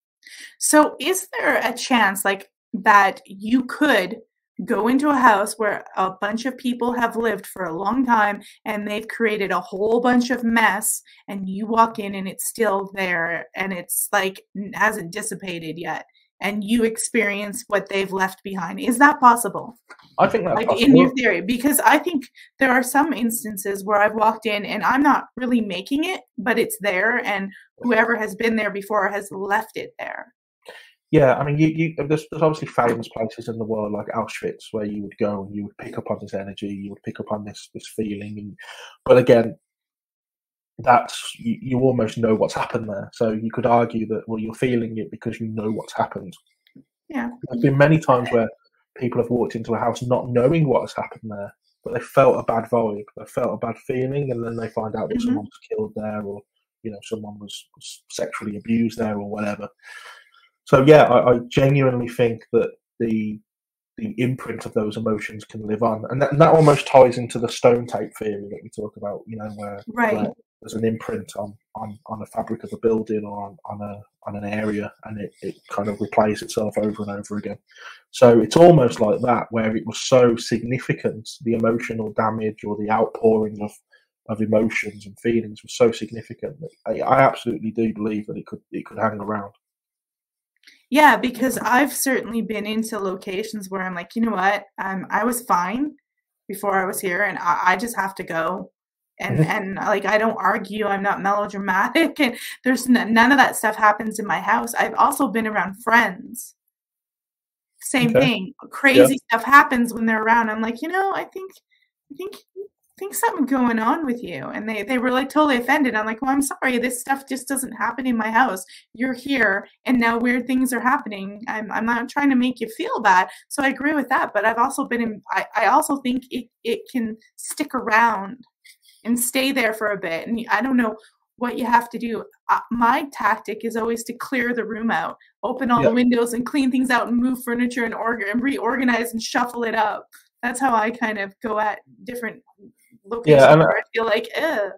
So is there a chance, like, that you could go into a house where a bunch of people have lived for a long time and they've created a whole bunch of mess, and you walk in and it's still there and it's like hasn't dissipated yet, and you experience what they've left behind. Is that possible? I think that's like possible. In your theory, because I think there are some instances where I've walked in and I'm not really making it, but it's there, and whoever has been there before has left it there. Yeah, I mean, there's obviously famous places in the world like Auschwitz where you would go and you would pick up on this energy, you would pick up on this feeling, and, but again, that's you almost know what's happened there. So you could argue that, well, you're feeling it because you know what's happened. Yeah, there's been many times where people have walked into a house not knowing what has happened there, but they felt a bad vibe, they felt a bad feeling, and then they find out that someone was killed there, or you know, someone was sexually abused there, or whatever. So yeah, I genuinely think that the imprint of those emotions can live on, and that almost ties into the stone tape theory that we talk about. You know, where there's an imprint on the fabric of a building or on an area, and it kind of replays itself over and over again. So it's almost like that, where it was so significant, the emotional damage or the outpouring of emotions and feelings was so significant that I absolutely do believe that it could hang around. Yeah, because I've certainly been into locations where I'm like, you know what, I was fine before I was here, and I just have to go, and like, I don't argue, I'm not melodramatic, and there's none of that stuff happens in my house. I've also been around friends. Same thing, crazy stuff happens when they're around. I'm like, you know, I think something's going on with you, and they were like totally offended. I'm like, well, I'm sorry, this stuff just doesn't happen in my house. You're here, and now weird things are happening. I'm not trying to make you feel bad, so I agree with that. But I've also been in. I also think it can stick around and stay there for a bit. And I don't know what you have to do. My tactic is always to clear the room out, open all the windows, and clean things out, and move furniture and reorganize and shuffle it up. That's how I kind of go at different locations where I feel like, ew.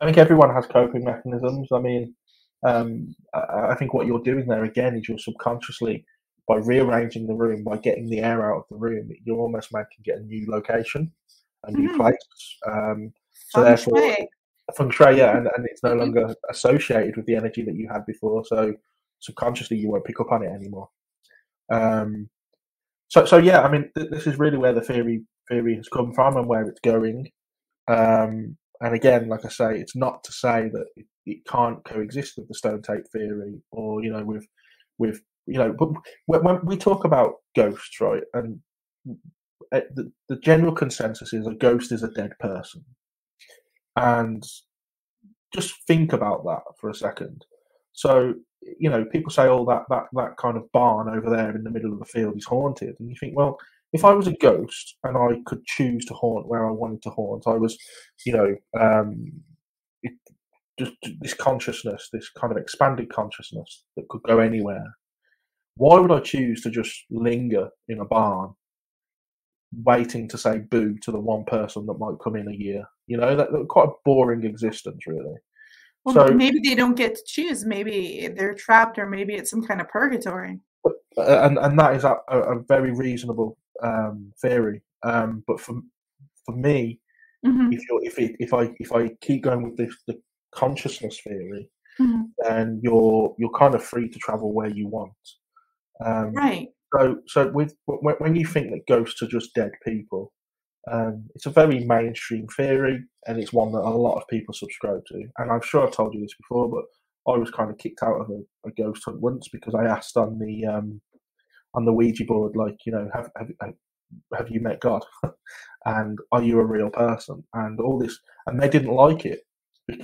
I think everyone has coping mechanisms. I mean, I think what you're doing there, again, is you're subconsciously, by rearranging the room, by getting the air out of the room, you're almost making it a new location, a new place. So therefore, feng shui, and it's no longer associated with the energy that you had before. So subconsciously, you won't pick up on it anymore. So yeah, I mean, this is really where the theory has come from and where it's going. And again, like I say, it's not to say that it can't coexist with the stone tape theory, or you know, with you know, but when we talk about ghosts, right? And the general consensus is a ghost is a dead person, and just think about that for a second. So, you know, people say, oh, that kind of barn over there in the middle of the field is haunted. And you think, well, if I was a ghost and I could choose to haunt where I wanted to haunt, I was, you know, just this consciousness, this kind of expanded consciousness that could go anywhere. Why would I choose to just linger in a barn waiting to say boo to the one person that might come in a year? You know, that's quite a boring existence, really. Well, so, maybe they don't get to choose. Maybe they're trapped, or maybe it's some kind of purgatory. And that is a very reasonable theory. But for me, if I keep going with the consciousness theory, then you're kind of free to travel where you want. Right. So when you think that ghosts are just dead people. It's a very mainstream theory, and it's one that a lot of people subscribe to. And I'm sure I've told you this before, but I was kind of kicked out of a ghost hunt once because I asked on the Ouija board, like, you know, have you met God? And are you a real person? And all this, and they didn't like it.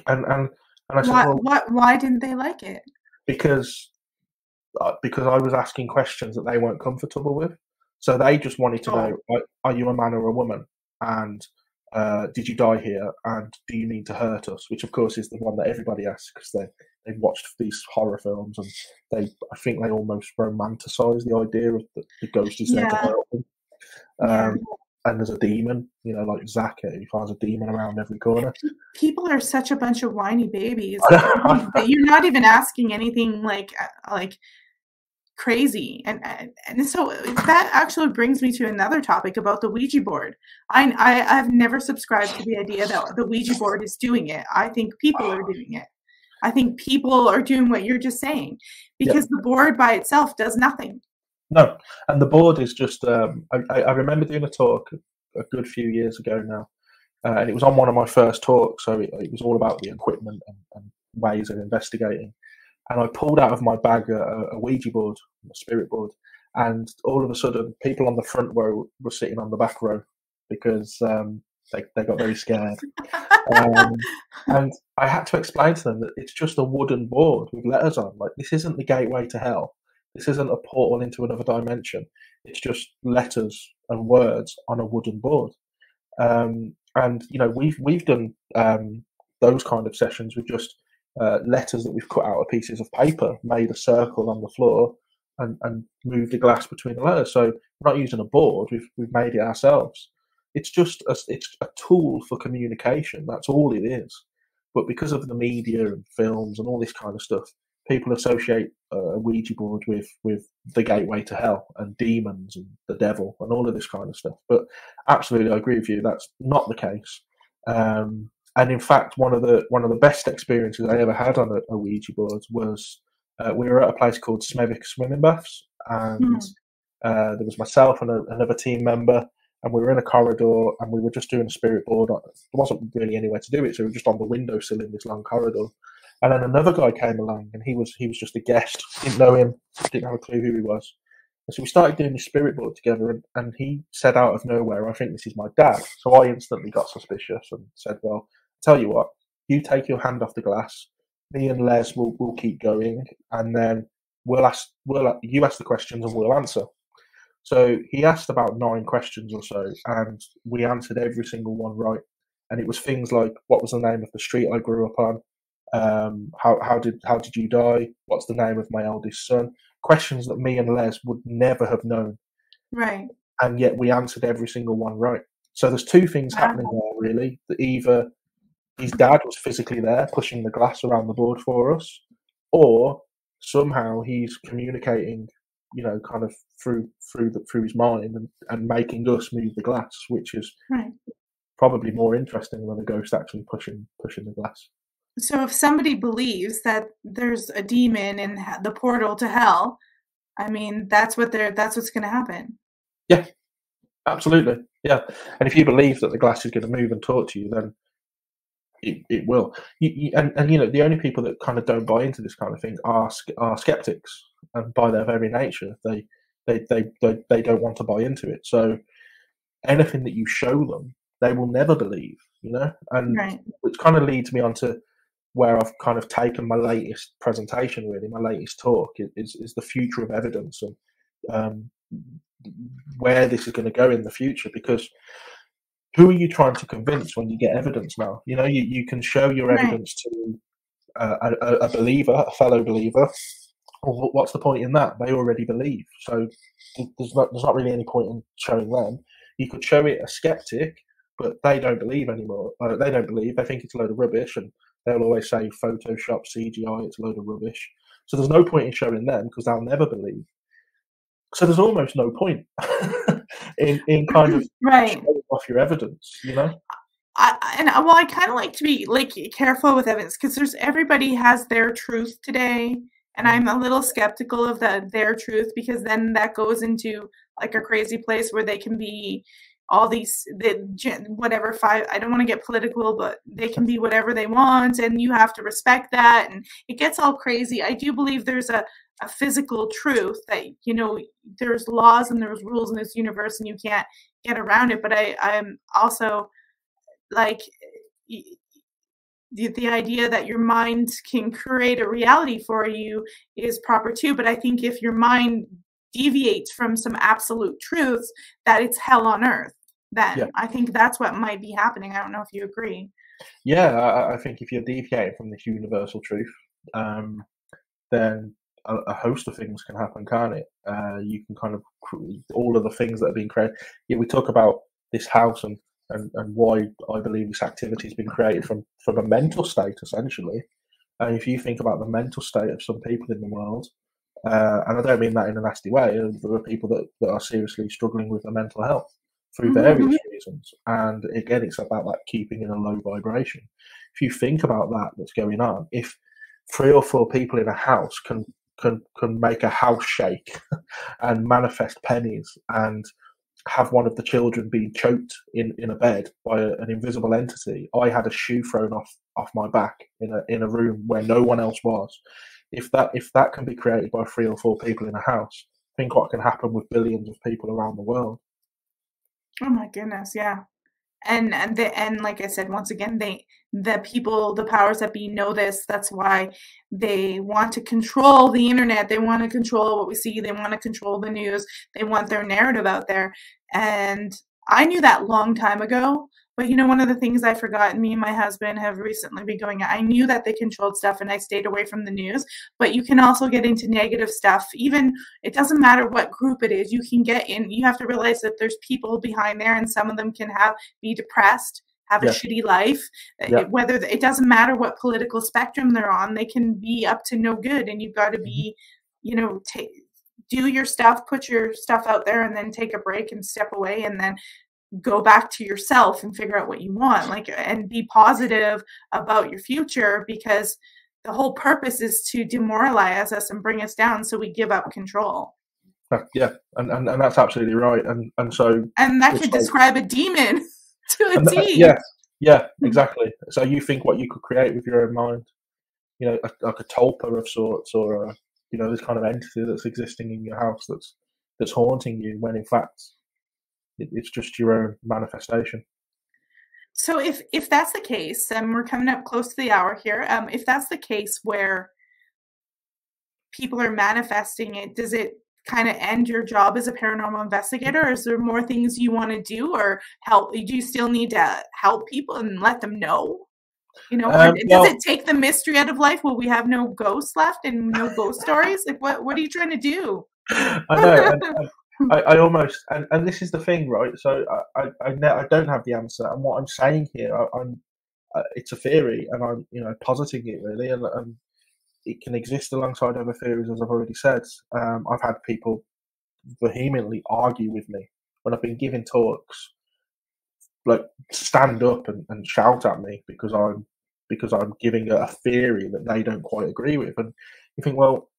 And I said, why didn't they like it? Because I was asking questions that they weren't comfortable with. So they just wanted to know, like, are you a man or a woman? And did you die here? And do you mean to hurt us? Which, of course, is the one that everybody asks because they've watched these horror films, and I think they almost romanticise the idea of the ghost is there to hurt them. And there's a demon, you know, like Zach, who finds a demon around every corner. People are such a bunch of whiny babies. You're not even asking anything like crazy, and so that actually brings me to another topic about the Ouija board. I've never subscribed to the idea that the Ouija board is doing it. I think people are doing it. I think people are doing what you're just saying, because the board by itself does nothing. No, and the board is just, I remember doing a talk a good few years ago now, and it was on one of my first talks, so it was all about the equipment and ways of investigating. And I pulled out of my bag a Ouija board, a spirit board, and all of a sudden people on the front row were sitting on the back row because they got very scared. And I had to explain to them that it's just a wooden board with letters on. Like, this isn't the gateway to hell. This isn't a portal into another dimension. It's just letters and words on a wooden board. And, you know, we've done those kind of sessions with just letters that we've cut out of pieces of paper, made a circle on the floor, and moved the glass between the letters. So we're not using a board. We've made it ourselves. It's just it's a tool for communication. That's all it is. But because of the media and films and all this kind of stuff, people associate a Ouija board with the gateway to hell and demons and the devil and all of this kind of stuff. But absolutely, I agree with you. That's not the case. And in fact, one of the best experiences I ever had on a Ouija board was we were at a place called Smevic Swimming Baths, and there was myself and another team member, and we were in a corridor, and we were just doing a spirit board. There wasn't really anywhere to do it, so we were just on the windowsill in this long corridor. And then another guy came along, and he was just a guest. Didn't know him, didn't have a clue who he was. And so we started doing the spirit board together, and he said out of nowhere, "I think this is my dad." So I instantly got suspicious and said, "Well, tell you what, you take your hand off the glass. Me and Les will keep going, and then you ask the questions and we'll answer." So he asked about 9 questions or so, and we answered every single one right. And it was things like, what was the name of the street I grew up on? How did you die? What's the name of my eldest son? Questions that me and Les would never have known, right? And yet we answered every single one right. So there's 2 things happening there, really. That either his dad was physically there pushing the glass around the board for us, or somehow he's communicating, you know, kind of through his mind and making us move the glass, which is probably more interesting than a ghost actually pushing the glass. So if somebody believes that there's a demon in the portal to hell, I mean, that's what's going to happen. Yeah, absolutely. Yeah. And if you believe that the glass is going to move and talk to you, then it will. And you know, the only people that kind of don't buy into this kind of thing are skeptics. And by their very nature, they don't want to buy into it. So anything that you show them, they will never believe, you know? And which kind of leads me on to where I've kind of taken my latest presentation, really, my latest talk is the future of evidence and where this is going to go in the future. Because who are you trying to convince when you get evidence now? You know, you can show your evidence to a believer, a fellow believer. Well, what's the point in that? They already believe. So there's not really any point in showing them. You could show it a skeptic, but they don't believe anymore. They don't believe. They think it's a load of rubbish, and they'll always say Photoshop, CGI, it's a load of rubbish. So there's no point in showing them because they'll never believe. So there's almost no point in kind of showing off your evidence, you know? I kind of like to be careful with evidence, because everybody has their truth today, and I'm a little skeptical of their truth, because then that goes into like a crazy place where they can be all these, whatever, I don't want to get political, but they can be whatever they want, and you have to respect that, and it gets all crazy. I do believe there's a physical truth that, you know, there's laws and there's rules in this universe, and you can't get around it. But I'm also like the idea that your mind can create a reality for you is proper too. But I think if your mind deviates from some absolute truths, that it's hell on earth. Then I think that's what might be happening. I don't know if you agree. Yeah, I think if you're deviating from this universal truth, then a host of things can happen, can't it? You can kind of all of the things that have been created. Yeah, we talk about this house and why I believe this activity has been created from a mental state, essentially. And if you think about the mental state of some people in the world, and I don't mean that in a nasty way, there are people that are seriously struggling with their mental health through various reasons. And again, it's about like keeping in a low vibration. If you think about that's going on, if 3 or 4 people in a house can make a house shake and manifest pennies and have one of the children being choked in a bed by an invisible entity. I had a shoe thrown off my back in a room where no one else was. If that can be created by 3 or 4 people in a house, I think what can happen with billions of people around the world. Oh my goodness, yeah. And like I said, once again, the powers that be know this. That's why they want to control the internet. They want to control what we see. They want to control the news. They want their narrative out there. And I knew that long time ago. But, you know, one of the things I forgot, me and my husband have recently been going, I knew that they controlled stuff and I stayed away from the news. But you can also get into negative stuff. Even, it doesn't matter what group it is, you can get in. You have to realize that there's people behind there, and some of them can be depressed, have a shitty life. Yeah. It doesn't matter what political spectrum they're on, they can be up to no good. And you've got to be, you know, do your stuff, put your stuff out there, and then take a break and step away, and then go back to yourself and figure out what you want, like, and be positive about your future, because the whole purpose is to demoralize us and bring us down so we give up control. Yeah, and that's absolutely right. And that could describe a demon to a T. Yeah, exactly. So you think what you could create with your own mind, you know, like a tulpa of sorts, or a, you know, this kind of entity that's existing in your house that's haunting you, when in fact it's just your own manifestation. So if that's the case, and we're coming up close to the hour here, if that's the case where people are manifesting it, does it kind of end your job as a paranormal investigator? Or is there more things you want to do or help? Do you still need to help people and let them know? You know, does it take the mystery out of life? Will we have no ghosts left and no ghost stories? Like, what are you trying to do? I know. I almost, and this is the thing, right? So I don't have the answer, and what I'm saying here, it's a theory, and I'm, you know, positing it really, and it can exist alongside other theories, as I've already said. I've had people vehemently argue with me when I've been giving talks, like stand up and shout at me because I'm giving a theory that they don't quite agree with, and you think, well,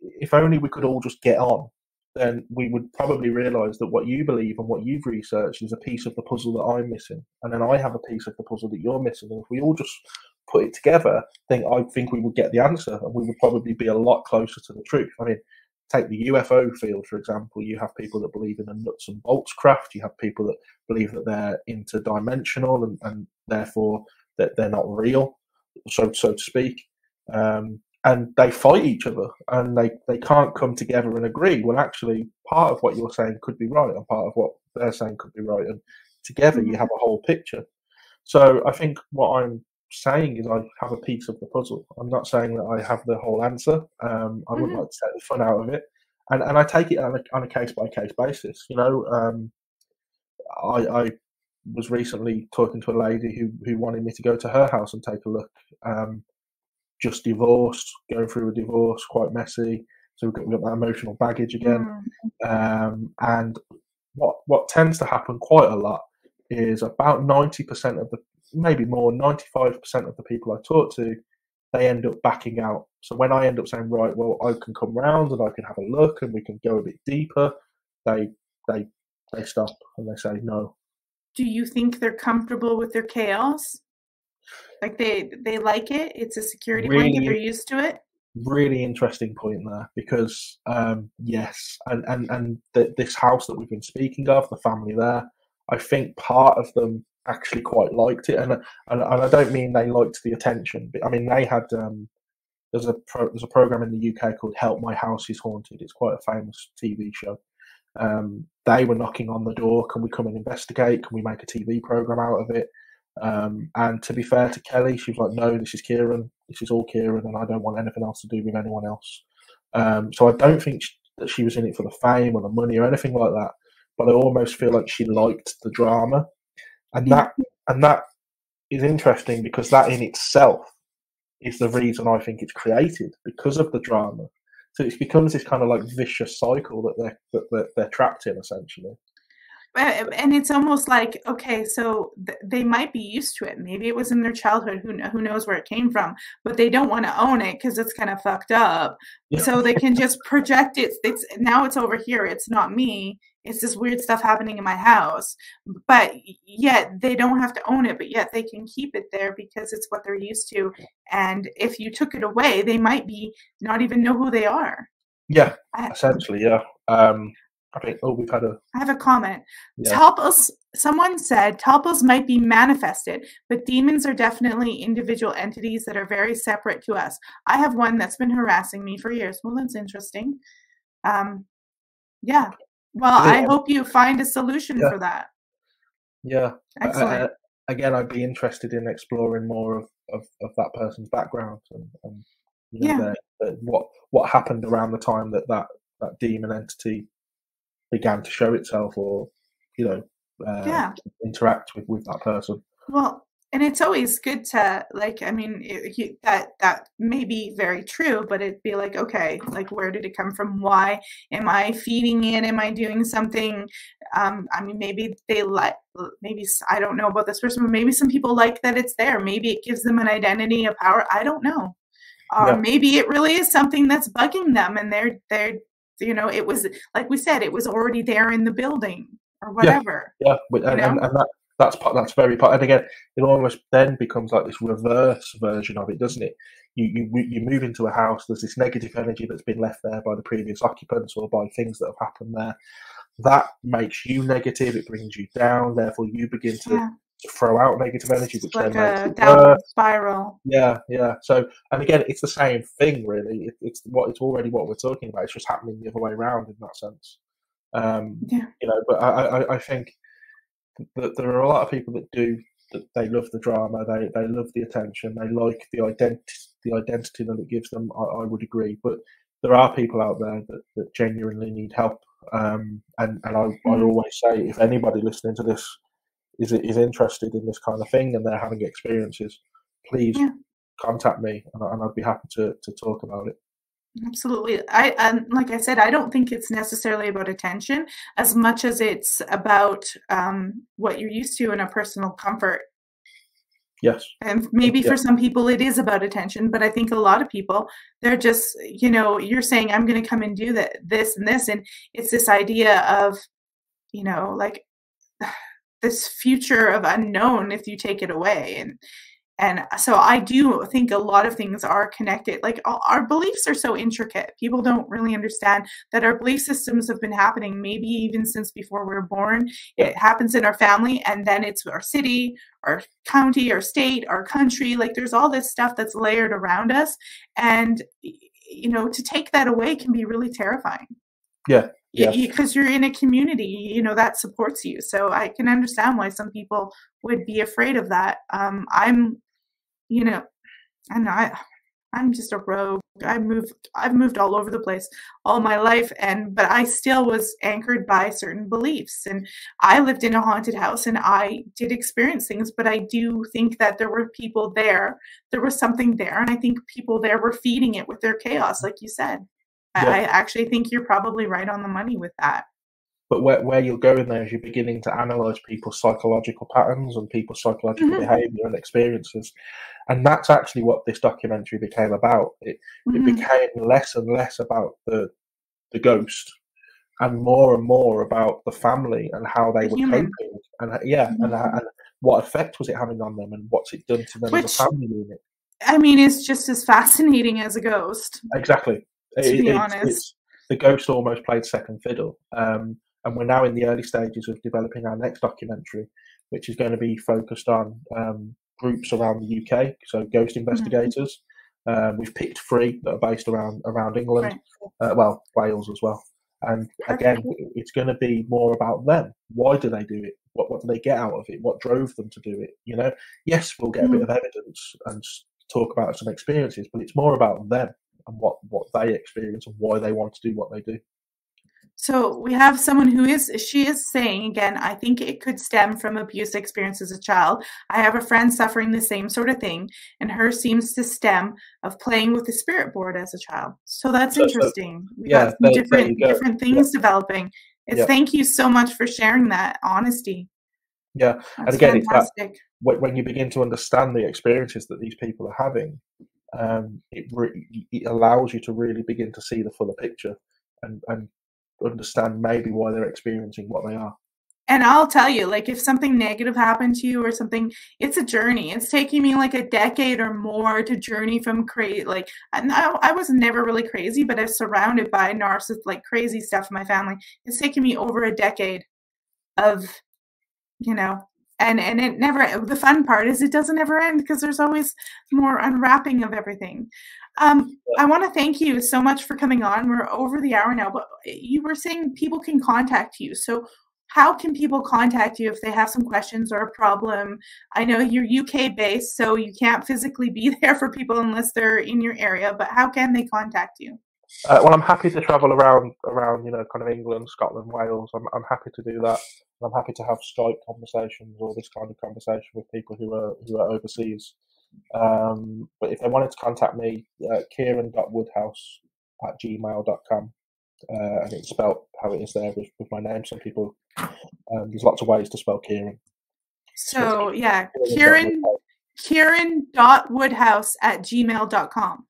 if only we could all just get on. Then we would probably realise that what you believe and what you've researched is a piece of the puzzle that I'm missing, and then I have a piece of the puzzle that you're missing. And if we all just put it together, then I think we would get the answer, and we would probably be a lot closer to the truth. I mean, take the UFO field, for example. You have people that believe in a nuts and bolts craft. You have people that believe that they're interdimensional and therefore that they're not real, so to speak. And they fight each other, and they can't come together and agree. Well, actually, part of what you're saying could be right, and part of what they're saying could be right, and together you have a whole picture. So I think what I'm saying is I have a piece of the puzzle. I'm not saying that I have the whole answer. I would like to take the fun out of it, and I take it on a case-by-case basis. You know, I was recently talking to a lady who wanted me to go to her house and take a look. Just divorced, going through a divorce, quite messy. So we've got that emotional baggage again. Yeah. And what tends to happen quite a lot is about 90% of the, maybe more, 95% of the people I talk to, they end up backing out. So when I end up saying, right, well, I can come round and I can have a look and we can go a bit deeper, they stop and they say no. Do you think they're comfortable with their chaos? Like they like it. It's a security blanket. They're used to it. Really interesting point there, because yes, and this house that we've been speaking of, the family there, I think part of them actually quite liked it, and I don't mean they liked the attention. But, I mean they had. There's a program in the UK called "Help My House Is Haunted." It's quite a famous TV show. They were knocking on the door. Can we come and investigate? Can we make a TV program out of it? And to be fair to Kelly, she was like, no, this is Kieran. This is all Kieran, and I don't want anything else to do with anyone else. So I don't think that she was in it for the fame or the money or anything like that. But I almost feel like she liked the drama, and that is interesting, because that in itself is the reason I think it's created, because of the drama. So it becomes this kind of like vicious cycle that they're trapped in, essentially. And it's almost like, okay, so they might be used to it. Maybe it was in their childhood. Who knows where it came from? But they don't want to own it because it's kind of fucked up. Yeah. So they can just project it. It's now it's over here. It's not me. It's this weird stuff happening in my house. But yet they don't have to own it. But yet they can keep it there because it's what they're used to. And if you took it away, they might be not even know who they are. Yeah, essentially, yeah. Okay. Oh, we've had a. I have a comment. Yeah. Tulples. Someone said tulples might be manifested, but demons are definitely individual entities that are very separate to us. I have one that's been harassing me for years. Well, that's interesting. Yeah. Well, yeah. I hope you find a solution for that. Yeah. Excellent. Again, I'd be interested in exploring more of that person's background and you know, what happened around the time that demon entity began to show itself or, you know, interact with that person. Well, and it's always good to, like, I mean, that may be very true, but it'd be like, okay, like, where did it come from? Why am I feeding it? Am I doing something? I mean, maybe they like, maybe, I don't know about this person, but maybe some people like that it's there. Maybe it gives them an identity, a power. I don't know. Or maybe it really is something that's bugging them and they're, you know, it was like we said, it was already there in the building or whatever. Yeah, and that's very part. And again, it almost then becomes like this reverse version of it, doesn't it? You move into a house. There's this negative energy that's been left there by the previous occupants or by things that have happened there. That makes you negative. It brings you down. Therefore, you begin to throw out negative energy, which like then makes a downward spiral. Yeah, yeah. So, and again, it's the same thing, really. It's already what we're talking about. It's just happening the other way around in that sense. You know, but I think that there are a lot of people that they love the drama, they love the attention, they like the identity that it gives them. I would agree, but there are people out there that genuinely need help. And I always say, if anybody listening to this is interested in this kind of thing and they're having experiences, please contact me and I'd be happy to talk about it. Absolutely. Like I said, I don't think it's necessarily about attention as much as it's about what you're used to in a personal comfort. Yes. And maybe for some people it is about attention, but I think a lot of people, they're just, you know, you're saying, I'm going to come and do this and this. And it's this idea of, you know, like this future of unknown if you take it away. And so I do think a lot of things are connected. Like our beliefs are so intricate. People don't really understand that our belief systems have been happening maybe even since before we were born. It happens in our family and then it's our city, our county, our state, our country. Like there's all this stuff that's layered around us. And, you know, to take that away can be really terrifying. Yeah. Yeah, because you're in a community, you know, that supports you. So I can understand why some people would be afraid of that. I'm, you know, and I'm just a rogue. I've moved all over the place all my life, but I still was anchored by certain beliefs. And I lived in a haunted house, and I did experience things. But I do think that there were people there. There was something there, and I think people there were feeding it with their chaos, like you said. Yeah. I actually think you're probably right on the money with that. But where you're going there is you're beginning to analyse people's psychological patterns and people's psychological behaviour and experiences. And that's actually what this documentary became about. It became less and less about the ghost and more about the family and how they were coping. And, and what effect was it having on them and what's it done to them as a family unit. I mean, it's just as fascinating as a ghost. Exactly. To be honest, the ghost almost played second fiddle, and we're now in the early stages of developing our next documentary, which is going to be focused on groups around the UK, so ghost investigators. We've picked three that are based around England, well, Wales as well. And again, it's going to be more about them. Why do they do it? What do they get out of it? What drove them to do it? You know, yes, we'll get a bit of evidence and talk about some experiences, but it's more about them. And what they experience and why they want to do what they do. So we have someone she is saying, again, I think it could stem from abuse experience as a child. I have a friend suffering the same sort of thing, and her seems to stem of playing with the spirit board as a child. So that's interesting. We got different things developing. Thank you so much for sharing that honesty. Yeah, that's and again, fantastic. It's that, when you begin to understand the experiences that these people are having, it allows you to really begin to see the fuller picture and understand maybe why they're experiencing what they are. And I'll tell you, like, if something negative happened to you or something, it's a journey. It's taking me like a decade or more to journey from crazy. Like, I was never really crazy, but I was surrounded by narcissists, like crazy stuff in my family. It's taken me over a decade of, you know, and it never, the fun part is it doesn't ever end because there's always more unwrapping of everything. I want to thank you so much for coming on. We're over the hour now, but you were saying people can contact you. So how can people contact you if they have some questions or a problem? I know you're UK based, so you can't physically be there for people unless they're in your area, but how can they contact you? Well, I'm happy to travel around, you know, kind of England, Scotland, Wales. I'm happy to do that. I'm happy to have Skype conversations or this kind of conversation with people who are overseas. But if they wanted to contact me, kieran.woodhouse@gmail.com. And it's spelled how it is there with my name. Some people, there's lots of ways to spell Kieran. So yeah, kieran.woodhouse@gmail.com.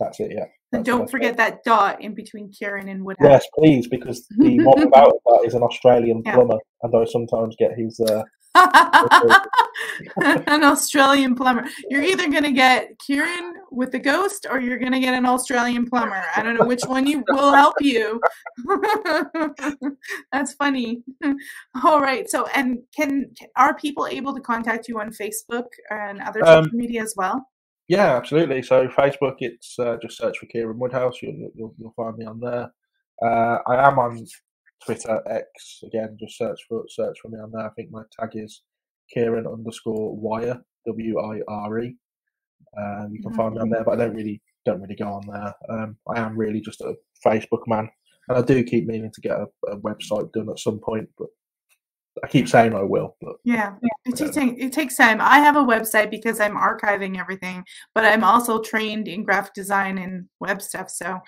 That's it, yeah. And don't forget that dot in between Kieran and Woodhouse. Yes, please, because the one about that is an Australian plumber, and I sometimes get his... an Australian plumber. You're either going to get Kieran with the ghost or you're going to get an Australian plumber. I don't know which one will help you. That's funny. All right. So, and are people able to contact you on Facebook and other social media as well? Yeah, absolutely. So Facebook, it's just search for Kieran Woodhouse. You'll find me on there. I am on Twitter, X, again, just search for me on there. I think my tag is Kieran_Wire, W-I-R-E. You can find me on there, but I don't really go on there. I am really just a Facebook man, and I do keep meaning to get a website done at some point, but I keep saying I will. But it takes time. I have a website because I'm archiving everything, but I'm also trained in graphic design and web stuff, so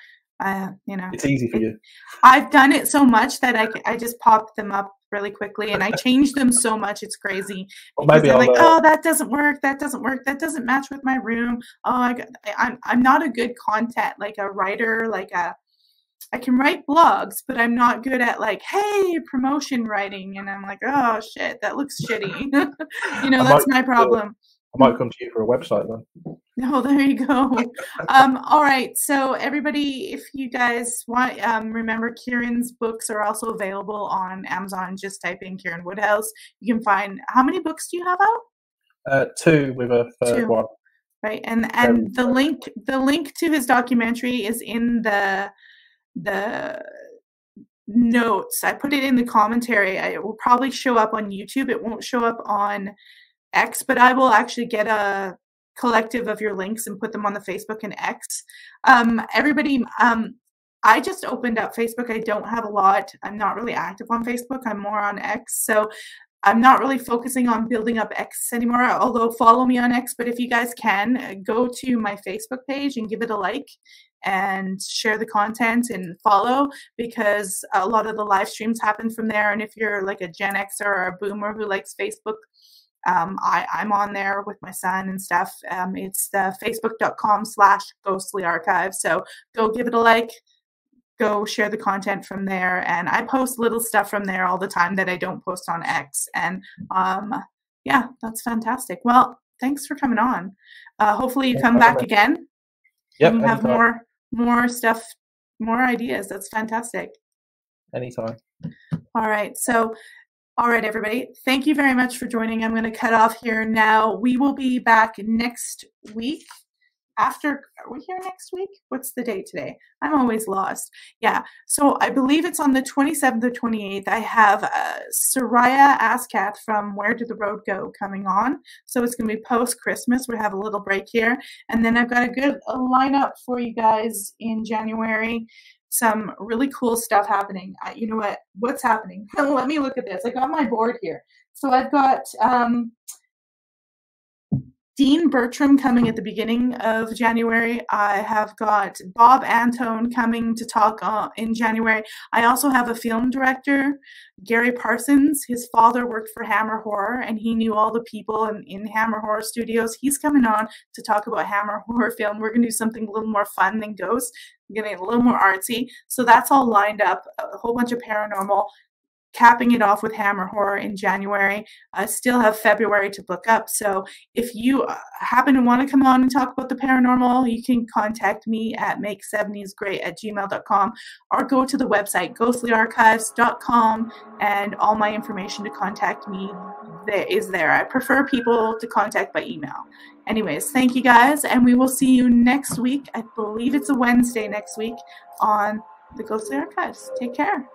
you know, it's easy for you. I've done it so much that I just pop them up really quickly, and I change them so much it's crazy. Well, maybe I'm like, oh, that doesn't work. That doesn't work. That doesn't match with my room. Oh, I'm not a good content, like a writer, I can write blogs, but I'm not good at like, hey, promotion writing, and I'm like, oh shit, that looks shitty. You know, that's my problem. I might come to you for a website then. No, there you go. All right. So everybody, if you guys want, remember Kieran's books are also available on Amazon. Just type in Kieran Woodhouse. You can find, how many books do you have out? 2 with a third one. Right. And the link to his documentary is in the notes. I put it in the commentary. It will probably show up on YouTube. It won't show up on X, but I will actually get a collective of your links and put them on the Facebook and X. Everybody, I just opened up Facebook. I don't have a lot. I'm not really active on Facebook. I'm more on X. So I'm not really focusing on building up X anymore, although follow me on X. But if you guys can, go to my Facebook page and give it a like and share the content and follow, because a lot of the live streams happen from there. And if you're like a Gen Xer or a boomer who likes Facebook, I'm on there with my son and stuff. It's the facebook.com/ghostlyarchive. So go give it a like, go share the content from there. And I post little stuff from there all the time that I don't post on X. And yeah, that's fantastic. Well, thanks for coming on. Hopefully you come back again. Yep, and have more stuff, more ideas. That's fantastic. Anytime. All right. So, all right, everybody. Thank you very much for joining. I'm going to cut off here now. We will be back next week. Are we here next week? What's the date today? I'm always lost. Yeah. So I believe it's on the 27th or 28th. I have Soraya Askath from Where Did the Road Go coming on. So it's going to be post-Christmas. We have a little break here. And then I've got a good lineup for you guys in January. Some really cool stuff happening. You know what? What's happening? Let me look at this. I got my board here. So I've got Dean Bertram coming at the beginning of January. I have got Bob Antone coming to talk in January. I also have a film director, Gary Parsons. His father worked for Hammer Horror, and he knew all the people in Hammer Horror Studios. He's coming on to talk about Hammer Horror film. We're going to do something a little more fun than Ghosts. We're getting a little more artsy. So that's all lined up, a whole bunch of paranormal, capping it off with Hammer Horror in January. I still have February to book up. So if you happen to want to come on and talk about the paranormal, you can contact me at make70sgreat@gmail.com or go to the website ghostlyarchives.com, and all my information to contact me is there. I prefer people to contact by email. Anyways, thank you guys, and we will see you next week. I believe it's a Wednesday next week on the Ghostly Archives. Take care.